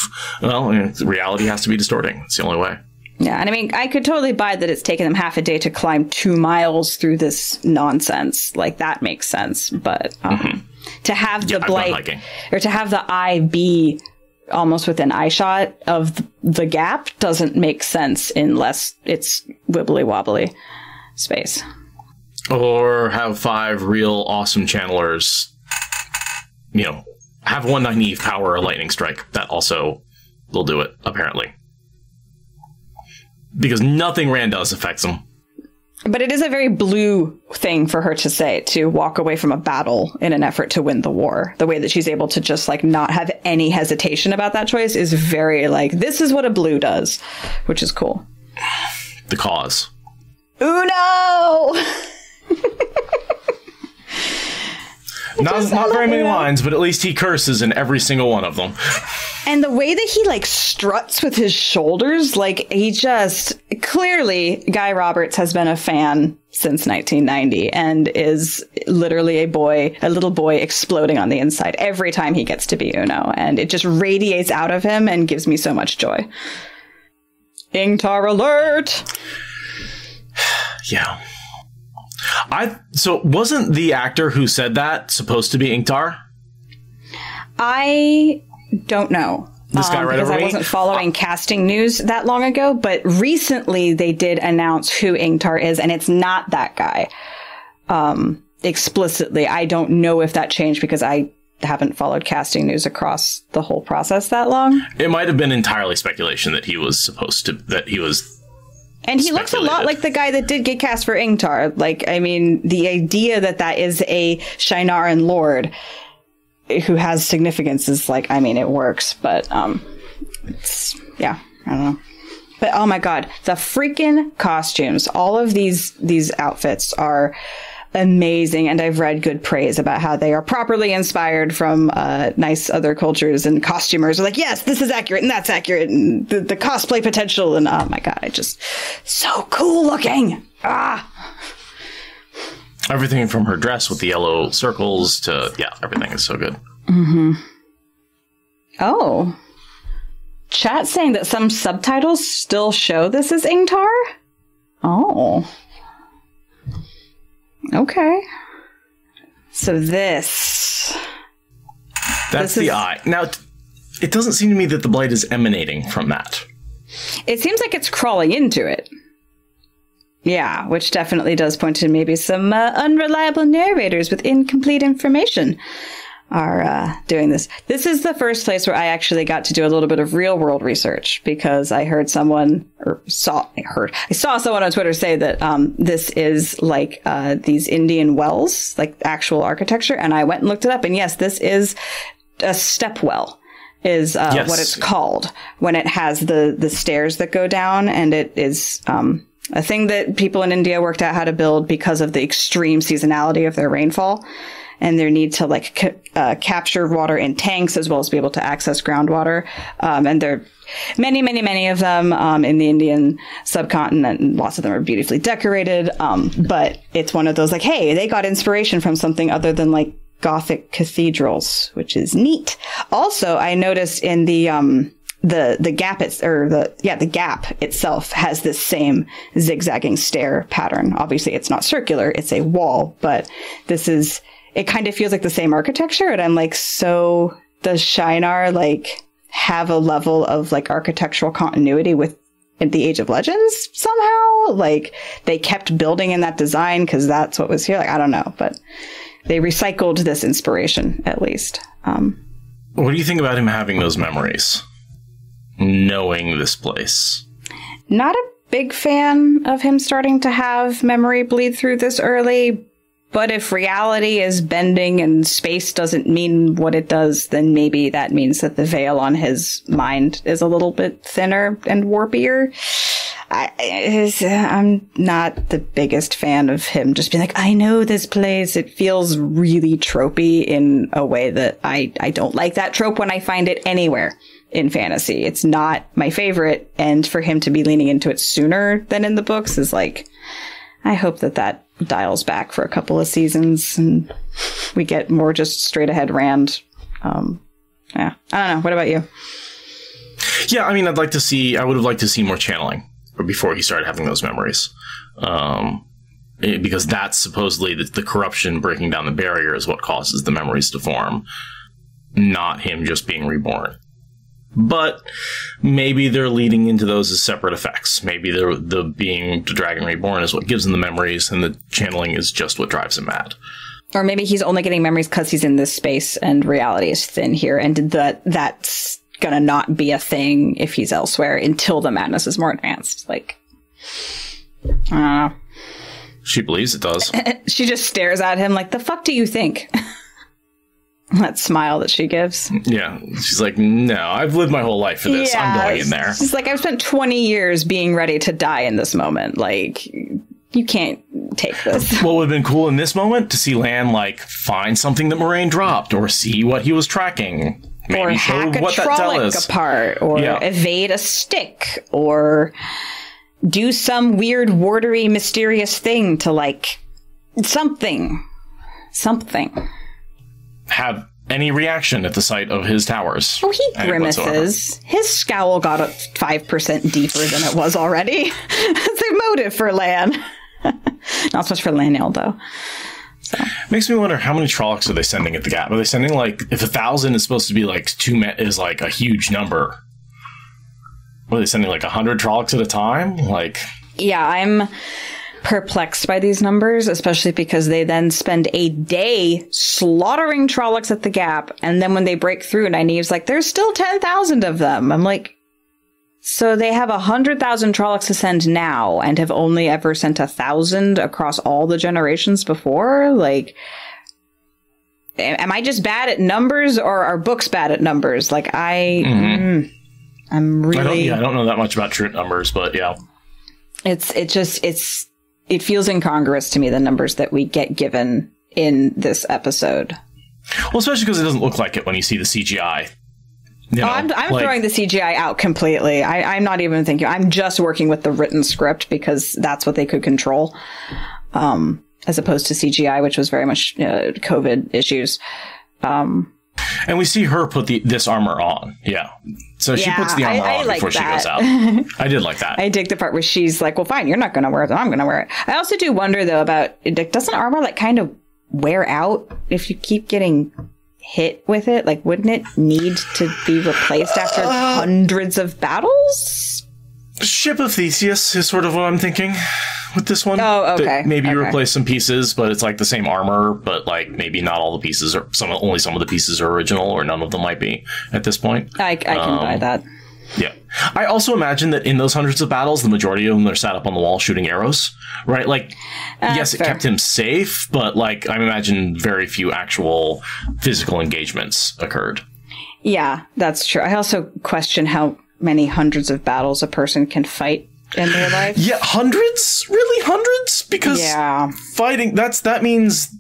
Well, reality has to be distorting. It's the only way. Yeah, and I mean, I could totally buy that it's taken them half a day to climb 2 miles through this nonsense. Like, that makes sense. But to have the Blight, or to have the eye be almost within eyeshot of the gap doesn't make sense unless it's wibbly-wobbly space. Or have 5 real awesome channelers, you know, have one Nynaeve power a lightning strike. That also will do it, apparently. Because nothing Rand does affects him. But it is a very blue thing for her to say, to walk away from a battle in an effort to win the war. The way that she's able to just, like, not have any hesitation about that choice is very, like, this is what a blue does, which is cool. The cause. Uno! Not very many lines, but at least he curses in every single one of them. And the way that he, like, struts with his shoulders, like, he just... Clearly, Guy Roberts has been a fan since 1990 and is literally a little boy exploding on the inside every time he gets to be Uno. And it just radiates out of him and gives me so much joy. Ingtar alert! Yeah. So wasn't the actor who said that supposed to be Ingtar? I don't know. This guy right over me? I wasn't following casting news that long ago, but recently they did announce who Ingtar is, and it's not that guy explicitly. I don't know if that changed because I haven't followed casting news across the whole process that long. It might have been entirely speculation that he was And he looks a lot like the guy that did get cast for Ingtar. Like, I mean, the idea that that is a Shinaran lord who has significance is like, I mean, it works, but it's, yeah, I don't know. But oh my god, the freaking costumes! All of these outfits are amazing, and I've read good praise about how they are properly inspired from nice other cultures, and costumers are like, yes, this is accurate, and that's accurate, and the cosplay potential, and oh my god, I just so cool looking. Ah, everything from her dress with the yellow circles to yeah, everything is so good. Mm-hmm. Oh. Chat saying that some subtitles still show this as Ingtar? Oh. Okay. So this... That's the eye. Now, it doesn't seem to me that the blight is emanating from that. It seems like it's crawling into it. Yeah, which definitely does point to maybe some unreliable narrators with incomplete information are doing this. This is the first place where I actually got to do a little bit of real world research, because I heard someone, or I saw someone on Twitter say that this is like these Indian wells, like actual architecture, and I went and looked it up, and yes, this is a step well is yes, what it's called when it has the stairs that go down, and it is a thing that people in India worked out how to build because of the extreme seasonality of their rainfall and their need to like capture water in tanks as well as be able to access groundwater. And there are many of them in the Indian subcontinent, and lots of them are beautifully decorated. But it's one of those like, hey, they got inspiration from something other than like Gothic cathedrals, which is neat. Also, I noticed in the gap itself has this same zigzagging stair pattern. Obviously, it's not circular, it's a wall, but this is... It kind of feels like the same architecture, and I'm like, so does Shinar like have a level of like architectural continuity with in the Age of Legends somehow? Like they kept building in that design because that's what was here. Like I don't know, but they recycled this inspiration at least. What do you think about him having those memories, knowing this place? Not a big fan of him starting to have memory bleed through this early. But if reality is bending and space doesn't mean what it does, then maybe that means that the veil on his mind is a little bit thinner and warpier. I'm not the biggest fan of him just being like, I know this place. It feels really tropey in a way that I don't like that trope when I find it anywhere in fantasy. It's not my favorite. And for him to be leaning into it sooner than in the books is like, I hope that that dials back for a couple of seasons and we get more just straight ahead Rand. Yeah, I don't know. What about you? Yeah, I mean, I would have liked to see more channeling before he started having those memories, because that's supposedly the corruption breaking down the barrier is what causes the memories to form, not him just being reborn. But maybe they're leading into those as separate effects. Maybe the being the Dragon Reborn is what gives him the memories, and the channeling is just what drives him mad. Or maybe he's only getting memories because he's in this space and reality is thin here, and that's going to not be a thing if he's elsewhere until the madness is more advanced. Like, I don't know. She believes it does. She just stares at him like, the fuck do you think? That smile that she gives. Yeah. She's like, no, I've lived my whole life for this. Yeah, I'm going in there. She's like, I've spent 20 years being ready to die in this moment. Like, you can't take this. What would have been cool in this moment to see Lan, like, find something that Moiraine dropped or see what he was tracking. Maybe or hack a Trolloc apart or yeah. Evade a stick or do some weird, wardery, mysterious thing to, like, something. Something. Have any reaction at the sight of his towers. Oh, he grimaces. His scowl got up 5% deeper than it was already. It's a motive for Lan. Not so much for Laniel, though. So. Makes me wonder how many Trollocs are they sending at the gap? Are they sending, like, if 1,000 is supposed to be, like, is, like, a huge number. What, are they sending, like, 100 Trollocs at a time? Like... Yeah, I'm... perplexed by these numbers, especially because they then spend a day slaughtering Trollocs at the Gap, and then when they break through, Nynaeve's like, there's still 10,000 of them. I'm like, So they have 100,000 Trollocs to send now and have only ever sent 1,000 across all the generations before? Like, am I just bad at numbers, or are books bad at numbers? Like, I'm really... I don't know that much about true numbers, but yeah. It feels incongruous to me, the numbers that we get given in this episode. Well, especially because it doesn't look like it when you see the CGI. You know, I'm like, throwing the CGI out completely. I'm not even thinking. I'm just working with the written script because that's what they could control, as opposed to CGI, which was very much COVID issues. And we see her put this armor on. Yeah. So she puts the armor on before she goes out. I did like that. I dig the part where she's like, well, fine, you're not going to wear it. I'm going to wear it. I also do wonder, though, about, like, doesn't armor, like, kind of wear out if you keep getting hit with it? Like, wouldn't it need to be replaced after hundreds of battles? Ship of Theseus is sort of what I'm thinking with this one. Oh, okay. That maybe you replace some pieces, but it's like the same armor, but like maybe not all the pieces are, only some of the pieces are original, or none of them might be at this point. I can buy that. Yeah. I also imagine that in those hundreds of battles, the majority of them are sat up on the wall shooting arrows, right? Like, yes, it kept him safe, but like I imagine very few actual physical engagements occurred. Yeah, that's true. I also question how many hundreds of battles a person can fight in their life. Yeah, hundreds? Really, hundreds? Because fighting, that means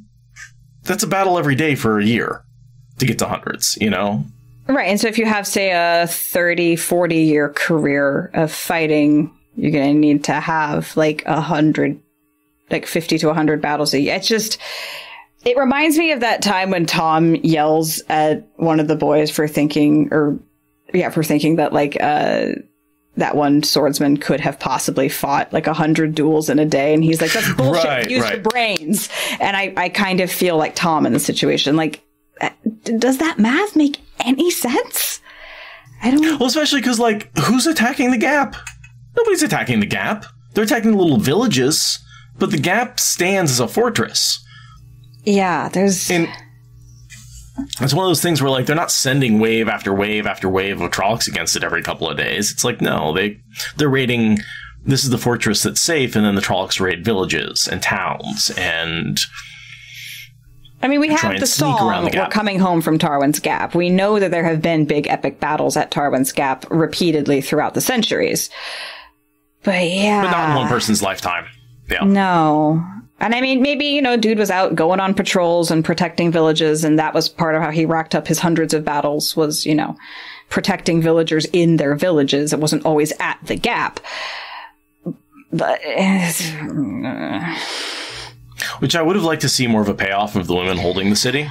that's a battle every day for a year to get to hundreds, you know? Right, and so if you have, say, a 30, 40-year career of fighting, you're going to need to have, like, 50 to 100 battles a year. It's just... It reminds me of that time when Tom yells at one of the boys for thinking... for thinking that, like, that one swordsman could have possibly fought, like, 100 duels in a day. And he's like, that's bullshit. Use your brains. And I kind of feel like Tom in the situation. Like, does that math make any sense? I don't know. Well, especially because, like, who's attacking the Gap? Nobody's attacking the Gap. They're attacking little villages, but the Gap stands as a fortress. Yeah, there's... It's one of those things where, like, they're not sending wave after wave after wave of Trollocs against it every couple of days. It's like, no, they're raiding, this is the fortress that's safe, and then the Trollocs raid villages and towns and... I mean, we have the song, We're Coming Home from Tarwin's Gap. We know that there have been big epic battles at Tarwin's Gap repeatedly throughout the centuries. But yeah. But not in one person's lifetime. Yeah. No. And I mean, maybe, you know, dude was out going on patrols and protecting villages, and that was part of how he racked up his hundreds of battles was, you know, protecting villagers in their villages. It wasn't always at the Gap. But... Which I would have liked to see more of a payoff of the women holding the city.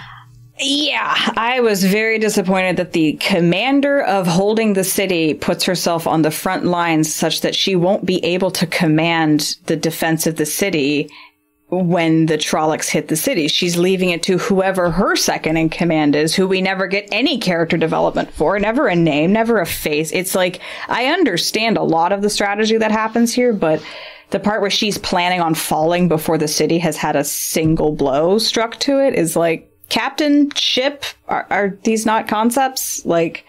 Yeah, I was very disappointed that the commander of holding the city puts herself on the front lines such that she won't be able to command the defense of the city when the Trollocs hit the city. She's leaving it to whoever her second in command is, who we never get any character development for, never a name, never a face. It's like, I understand a lot of the strategy that happens here, but... The part where she's planning on falling before the city has had a single blow struck to it is like, captain, ship, are these not concepts? Like,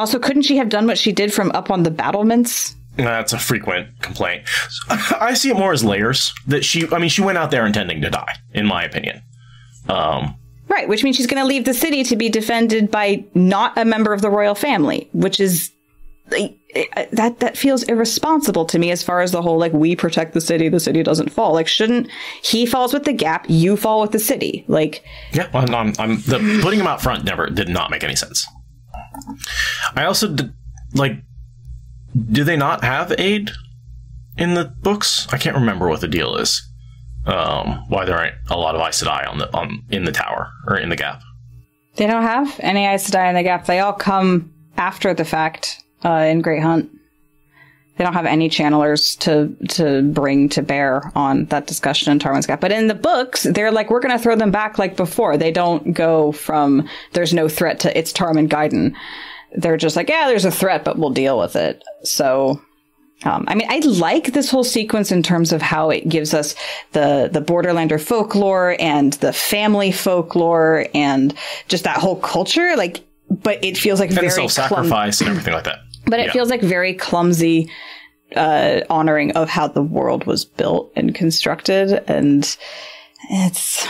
also, couldn't she have done what she did from up on the battlements? That's a frequent complaint. I see it more as layers. That she went out there intending to die, in my opinion. Right, which means she's going to leave the city to be defended by not a member of the royal family, which is... That feels irresponsible to me as far as the whole, like, we protect the city doesn't fall. Like, shouldn't he falls with the Gap, you fall with the city? Like, yeah, well, the putting him out front did not make any sense. I also do they not have aid in the books? I can't remember what the deal is. Why there aren't a lot of Aes Sedai in the tower or in the Gap? They don't have any Aes Sedai in the Gap. They all come after the fact. In Great Hunt, they don't have any channelers to bring to bear on that discussion in Tarwin's Gap. But in the books, they're like, we're going to throw them back like before. They don't go from there's no threat to it's Tarwin Gaiden. They're just like, yeah, there's a threat, but we'll deal with it. So, I mean, I like this whole sequence in terms of how it gives us the Borderlander folklore and the family folklore and just that whole culture. Like, but it feels like very self-sacrifice and everything like that. But it feels like very clumsy honoring of how the world was built and constructed. And it's,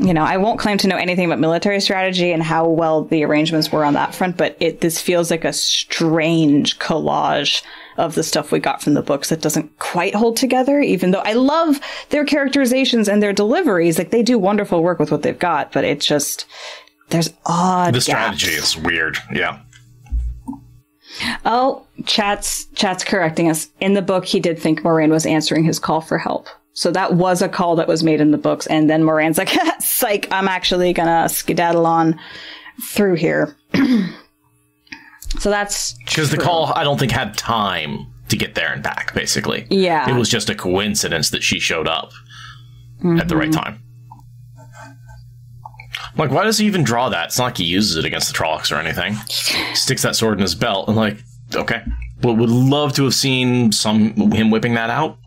you know, I won't claim to know anything about military strategy and how well the arrangements were on that front, but this feels like a strange collage of the stuff we got from the books that doesn't quite hold together, even though I love their characterizations and their deliveries. Like, they do wonderful work with what they've got, but it's just, there's odd gaps. Strategy is weird, yeah. Oh, chat's correcting us. In the book, he did think Moiraine was answering his call for help. So that was a call that was made in the books. And then Moraine's like, psych, I'm actually going to skedaddle on through here. So that's because the call, I don't think, had time to get there and back, basically. Yeah. It was just a coincidence that she showed up at the right time. Like, why does he even draw that? It's not like he uses it against the Trollocs or anything. He sticks that sword in his belt and, like, okay. But would love to have seen him whipping that out.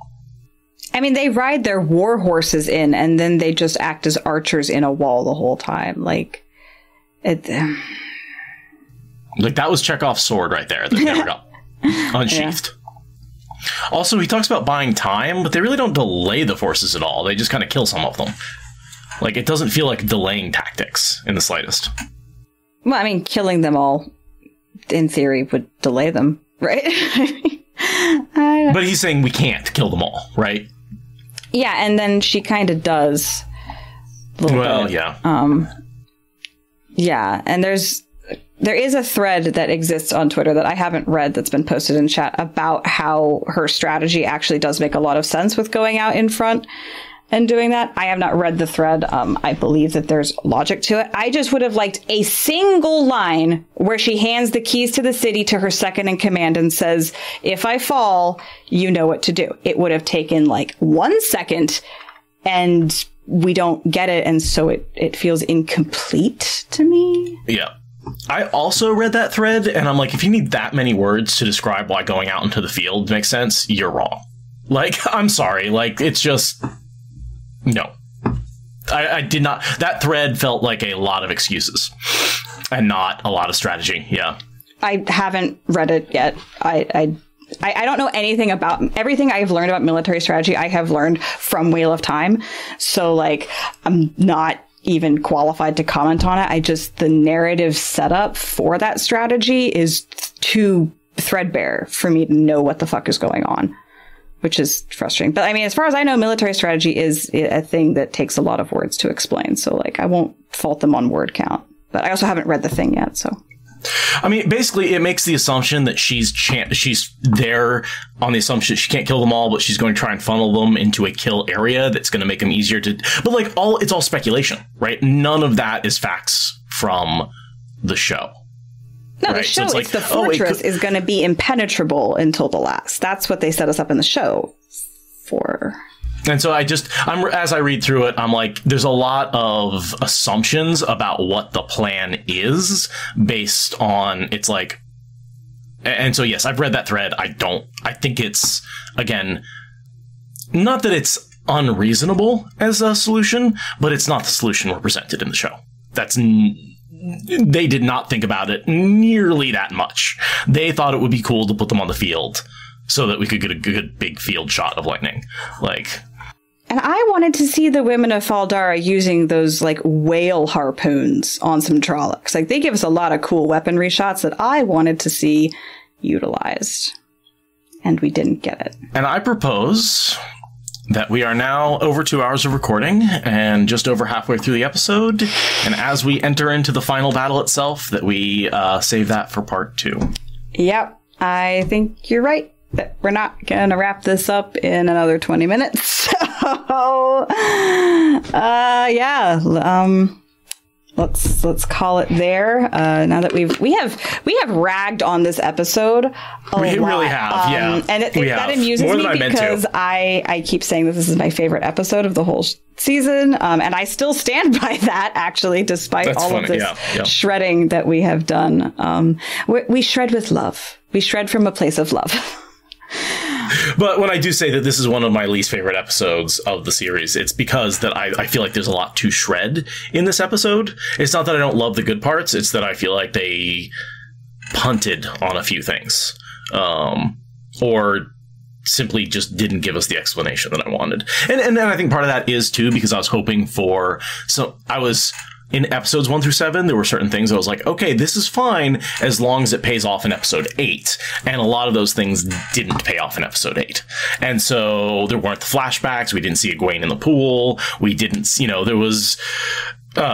I mean, they ride their war horses in, and then they just act as archers in a wall the whole time. Like, it... Like, that was Chekhov's sword right there that never got unsheathed. Yeah. Also, he talks about buying time, but they really don't delay the forces at all. They just kind of kill some of them. Like, it doesn't feel like delaying tactics in the slightest. Well, I mean, killing them all, in theory, would delay them, right? But he's saying we can't kill them all, right? Yeah, and then she kind of does. Well, yeah. Yeah, and there is a thread that exists on Twitter that I haven't read that's been posted in chat about how her strategy actually does make a lot of sense with going out in front and doing that. I have not read the thread. I believe that there's logic to it. I just would have liked a single line where she hands the keys to the city to her second in command and says, if I fall, you know what to do. It would have taken like 1 second and we don't get it. And so it feels incomplete to me. Yeah. I also read that thread and I'm like, if you need that many words to describe why going out into the field makes sense, you're wrong. Like, I'm sorry. Like, it's just... No, I did not. That thread felt like a lot of excuses and not a lot of strategy. Yeah, I haven't read it yet. I don't know anything about everything I've learned about military strategy. I have learned from Wheel of Time. So, like, I'm not even qualified to comment on it. I just, the narrative setup for that strategy is too threadbare for me to know what the fuck is going on, which is frustrating. But I mean, as far as I know, military strategy is a thing that takes a lot of words to explain. So, like, I won't fault them on word count. But I also haven't read the thing yet, so. I mean, basically, it makes the assumption that she's there on the assumption that she can't kill them all, but she's going to try and funnel them into a kill area that's going to make them easier to... But, like, it's all speculation, right? None of that is facts from the show. No, right? The show, so it's the fortress is going to be impenetrable until the last. That's what they set us up in the show for. And so as I read through it, I'm like, there's a lot of assumptions about what the plan is based on, it's like, and so, yes, I've read that thread. I think it's, again, not that it's unreasonable as a solution, but it's not the solution we're presented in the show. They did not think about it nearly that much. They thought it would be cool to put them on the field so that we could get a good big field shot of lightning. Like, and I wanted to see the women of Faldara using those, like, whale harpoons on some Trollocs. Like, they give us a lot of cool weaponry shots that I wanted to see utilized. And we didn't get it. And I propose that we are now over 2 hours of recording and just over halfway through the episode. And as we enter into the final battle itself, that we save that for part 2. Yep. I think you're right that we're not going to wrap this up in another 20 minutes. So, yeah. Let's call it there. Now that we have ragged on this episode a lot. Really have, yeah. And that amuses me because I keep saying that this is my favorite episode of the whole season, and I still stand by that, actually, despite all of this shredding that we have done. We shred with love. We shred from a place of love. But when I do say that this is one of my least favorite episodes of the series, it's because that I feel like there's a lot to shred in this episode. It's not that I don't love the good parts. It's that I feel like they punted on a few things, or simply just didn't give us the explanation that I wanted. And then I think part of that is too, because I was hoping for, so I was in episodes 1 through 7, there were certain things I was like, okay, this is fine as long as it pays off in episode 8. And a lot of those things didn't pay off in episode 8. And so there weren't the flashbacks. We didn't see Egwene in the pool. We didn't, you know, there was,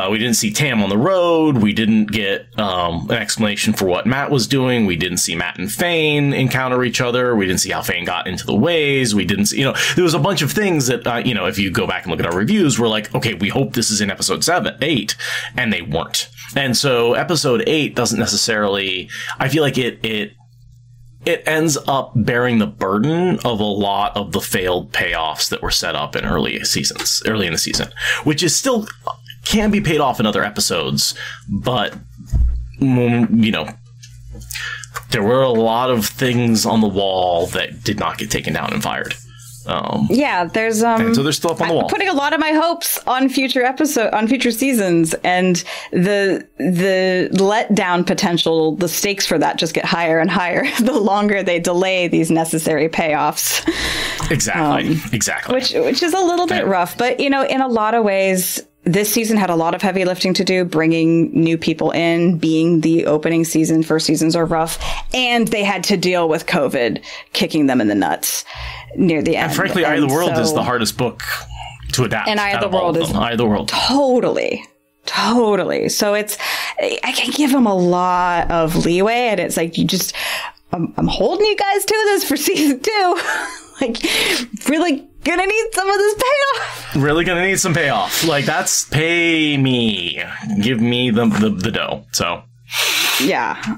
we didn't see Tam on the road. We didn't get an explanation for what Mat was doing. We didn't see Mat and Fain encounter each other. We didn't see how Fain got into the ways. We didn't see, you know, there was a bunch of things that, you know, if you go back and look at our reviews, we're like, okay, we hope this is in episode 8, and they weren't. And so episode 8 doesn't necessarily, I feel like it ends up bearing the burden of a lot of the failed payoffs that were set up in early in the season, which is still can be paid off in other episodes, but, you know, there were a lot of things on the wall that did not get taken down and fired. Yeah, there's and so they're still up on the wall. I'm putting a lot of my hopes on future seasons, and the letdown potential, the stakes for that just get higher and higher the longer they delay these necessary payoffs. Exactly, exactly. Which is a little bit rough, but you know, in a lot of ways, this season had a lot of heavy lifting to do, bringing new people in, being the opening season. First seasons are rough, and they had to deal with COVID kicking them in the nuts near the end. And frankly, Eye of the World is the hardest book to adapt. And Eye of the World is totally. So it's, I can give them a lot of leeway, and it's like, you just, I'm holding you guys to this for season 2. Like, really gonna need some of this payoff. Really gonna need some payoff. Like, that's pay me, give me the dough. So yeah,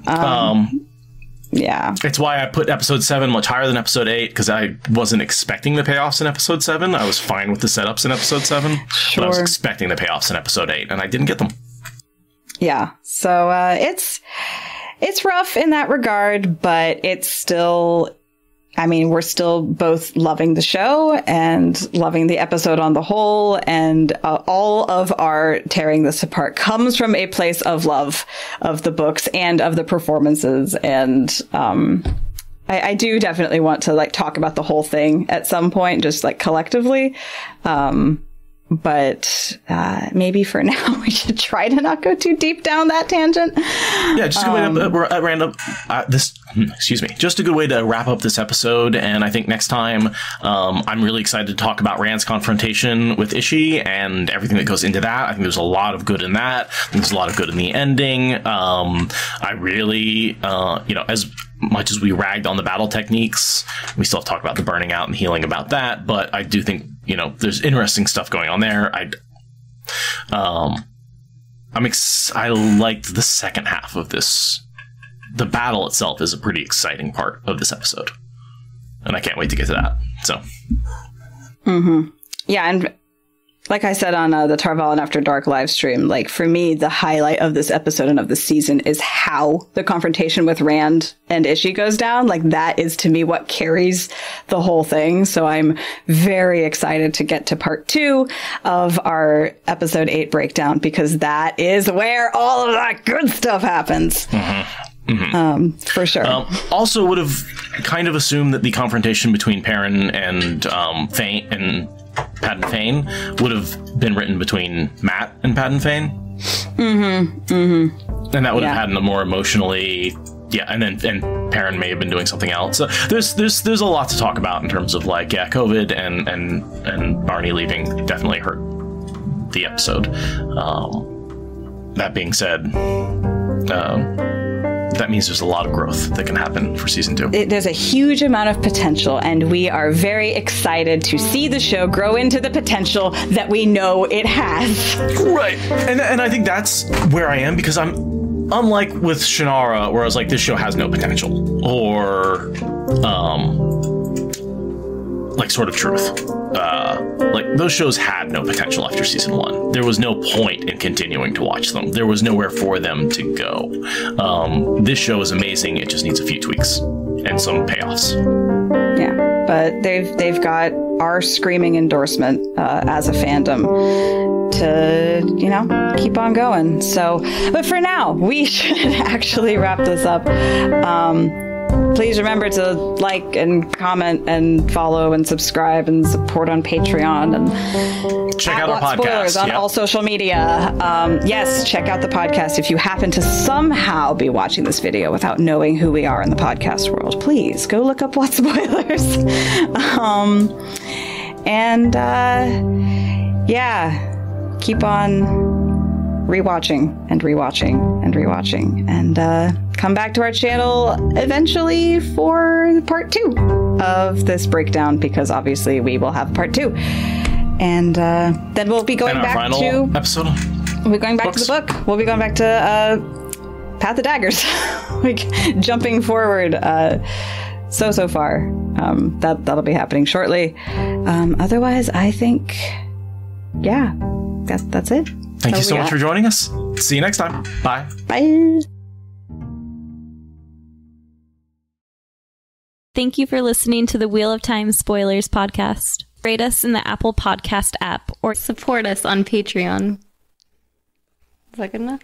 yeah, it's why I put episode 7 much higher than episode 8, because I wasn't expecting the payoffs in episode 7. I was fine with the setups in episode 7, but I was expecting the payoffs in episode 8, and I didn't get them. Yeah, so it's rough in that regard, but it's still, I mean, we're still both loving the show and loving the episode on the whole, and all of our tearing this apart comes from a place of love of the books and of the performances. And I do definitely want to like talk about the whole thing at some point, just like collectively. But maybe for now, we should try to not go too deep down that tangent. Yeah, just a good way to random this. Excuse me. Just a good way to wrap up this episode. And I think next time, I'm really excited to talk about Rand's confrontation with Ishi and everything that goes into that. I think there's a lot of good in that. There's a lot of good in the ending. I really, you know, as much as we ragged on the battle techniques, we still have to talk about the burning out and healing about that. But I do think, you know, there's interesting stuff going on there. I liked the second half of this. The battle itself is a pretty exciting part of this episode, and I can't wait to get to that. So, yeah, and like I said on the Tar Valon After Dark live stream, like for me, the highlight of this episode and of the season is how the confrontation with Rand and Ishi goes down. Like, that is to me what carries the whole thing. So I'm very excited to get to part 2 of our episode 8 breakdown, because that is where all of that good stuff happens. For sure. Also would have kind of assumed that the confrontation between Perrin and Fain and Padan Fain would have been written between Mat and Padan Fain. And that would have had a more emotionally, and Perrin may have been doing something else. So there's a lot to talk about in terms of like, yeah, COVID and Barney leaving definitely hurt the episode. That being said, that means there's a lot of growth that can happen for season 2. There's a huge amount of potential, and we are very excited to see the show grow into the potential that we know it has. Right. And I think that's where I am, because I'm unlike with Shannara, where I was like, this show has no potential, or like Sword of Truth. Like, those shows had no potential after season 1. There was no point in continuing to watch them. There was nowhere for them to go. This show is amazing. It just needs a few tweaks and some payoffs. Yeah. but they've got our screaming endorsement as a fandom to, you know, keep on going. So, but for now, we should actually wrap this up. Please remember to like and comment and follow and subscribe and support on Patreon and check out our podcast on all social media. Yes, check out the podcast. If you happen to somehow be watching this video without knowing who we are in the podcast world, please go look up What Spoilers. Yeah, keep on rewatching and rewatching and rewatching, and come back to our channel eventually for part 2 of this breakdown, because obviously we will have part 2, and then we'll be going back to episode. We're going back to the book. We'll be going back to Path of Daggers, like jumping forward so far. That'll be happening shortly. Otherwise, I think, yeah, that's it. Thank you so much for joining us. See you next time. Bye. Bye. Thank you for listening to the Wheel of Time Spoilers podcast. Rate us in the Apple Podcast app or support us on Patreon. Is that good enough?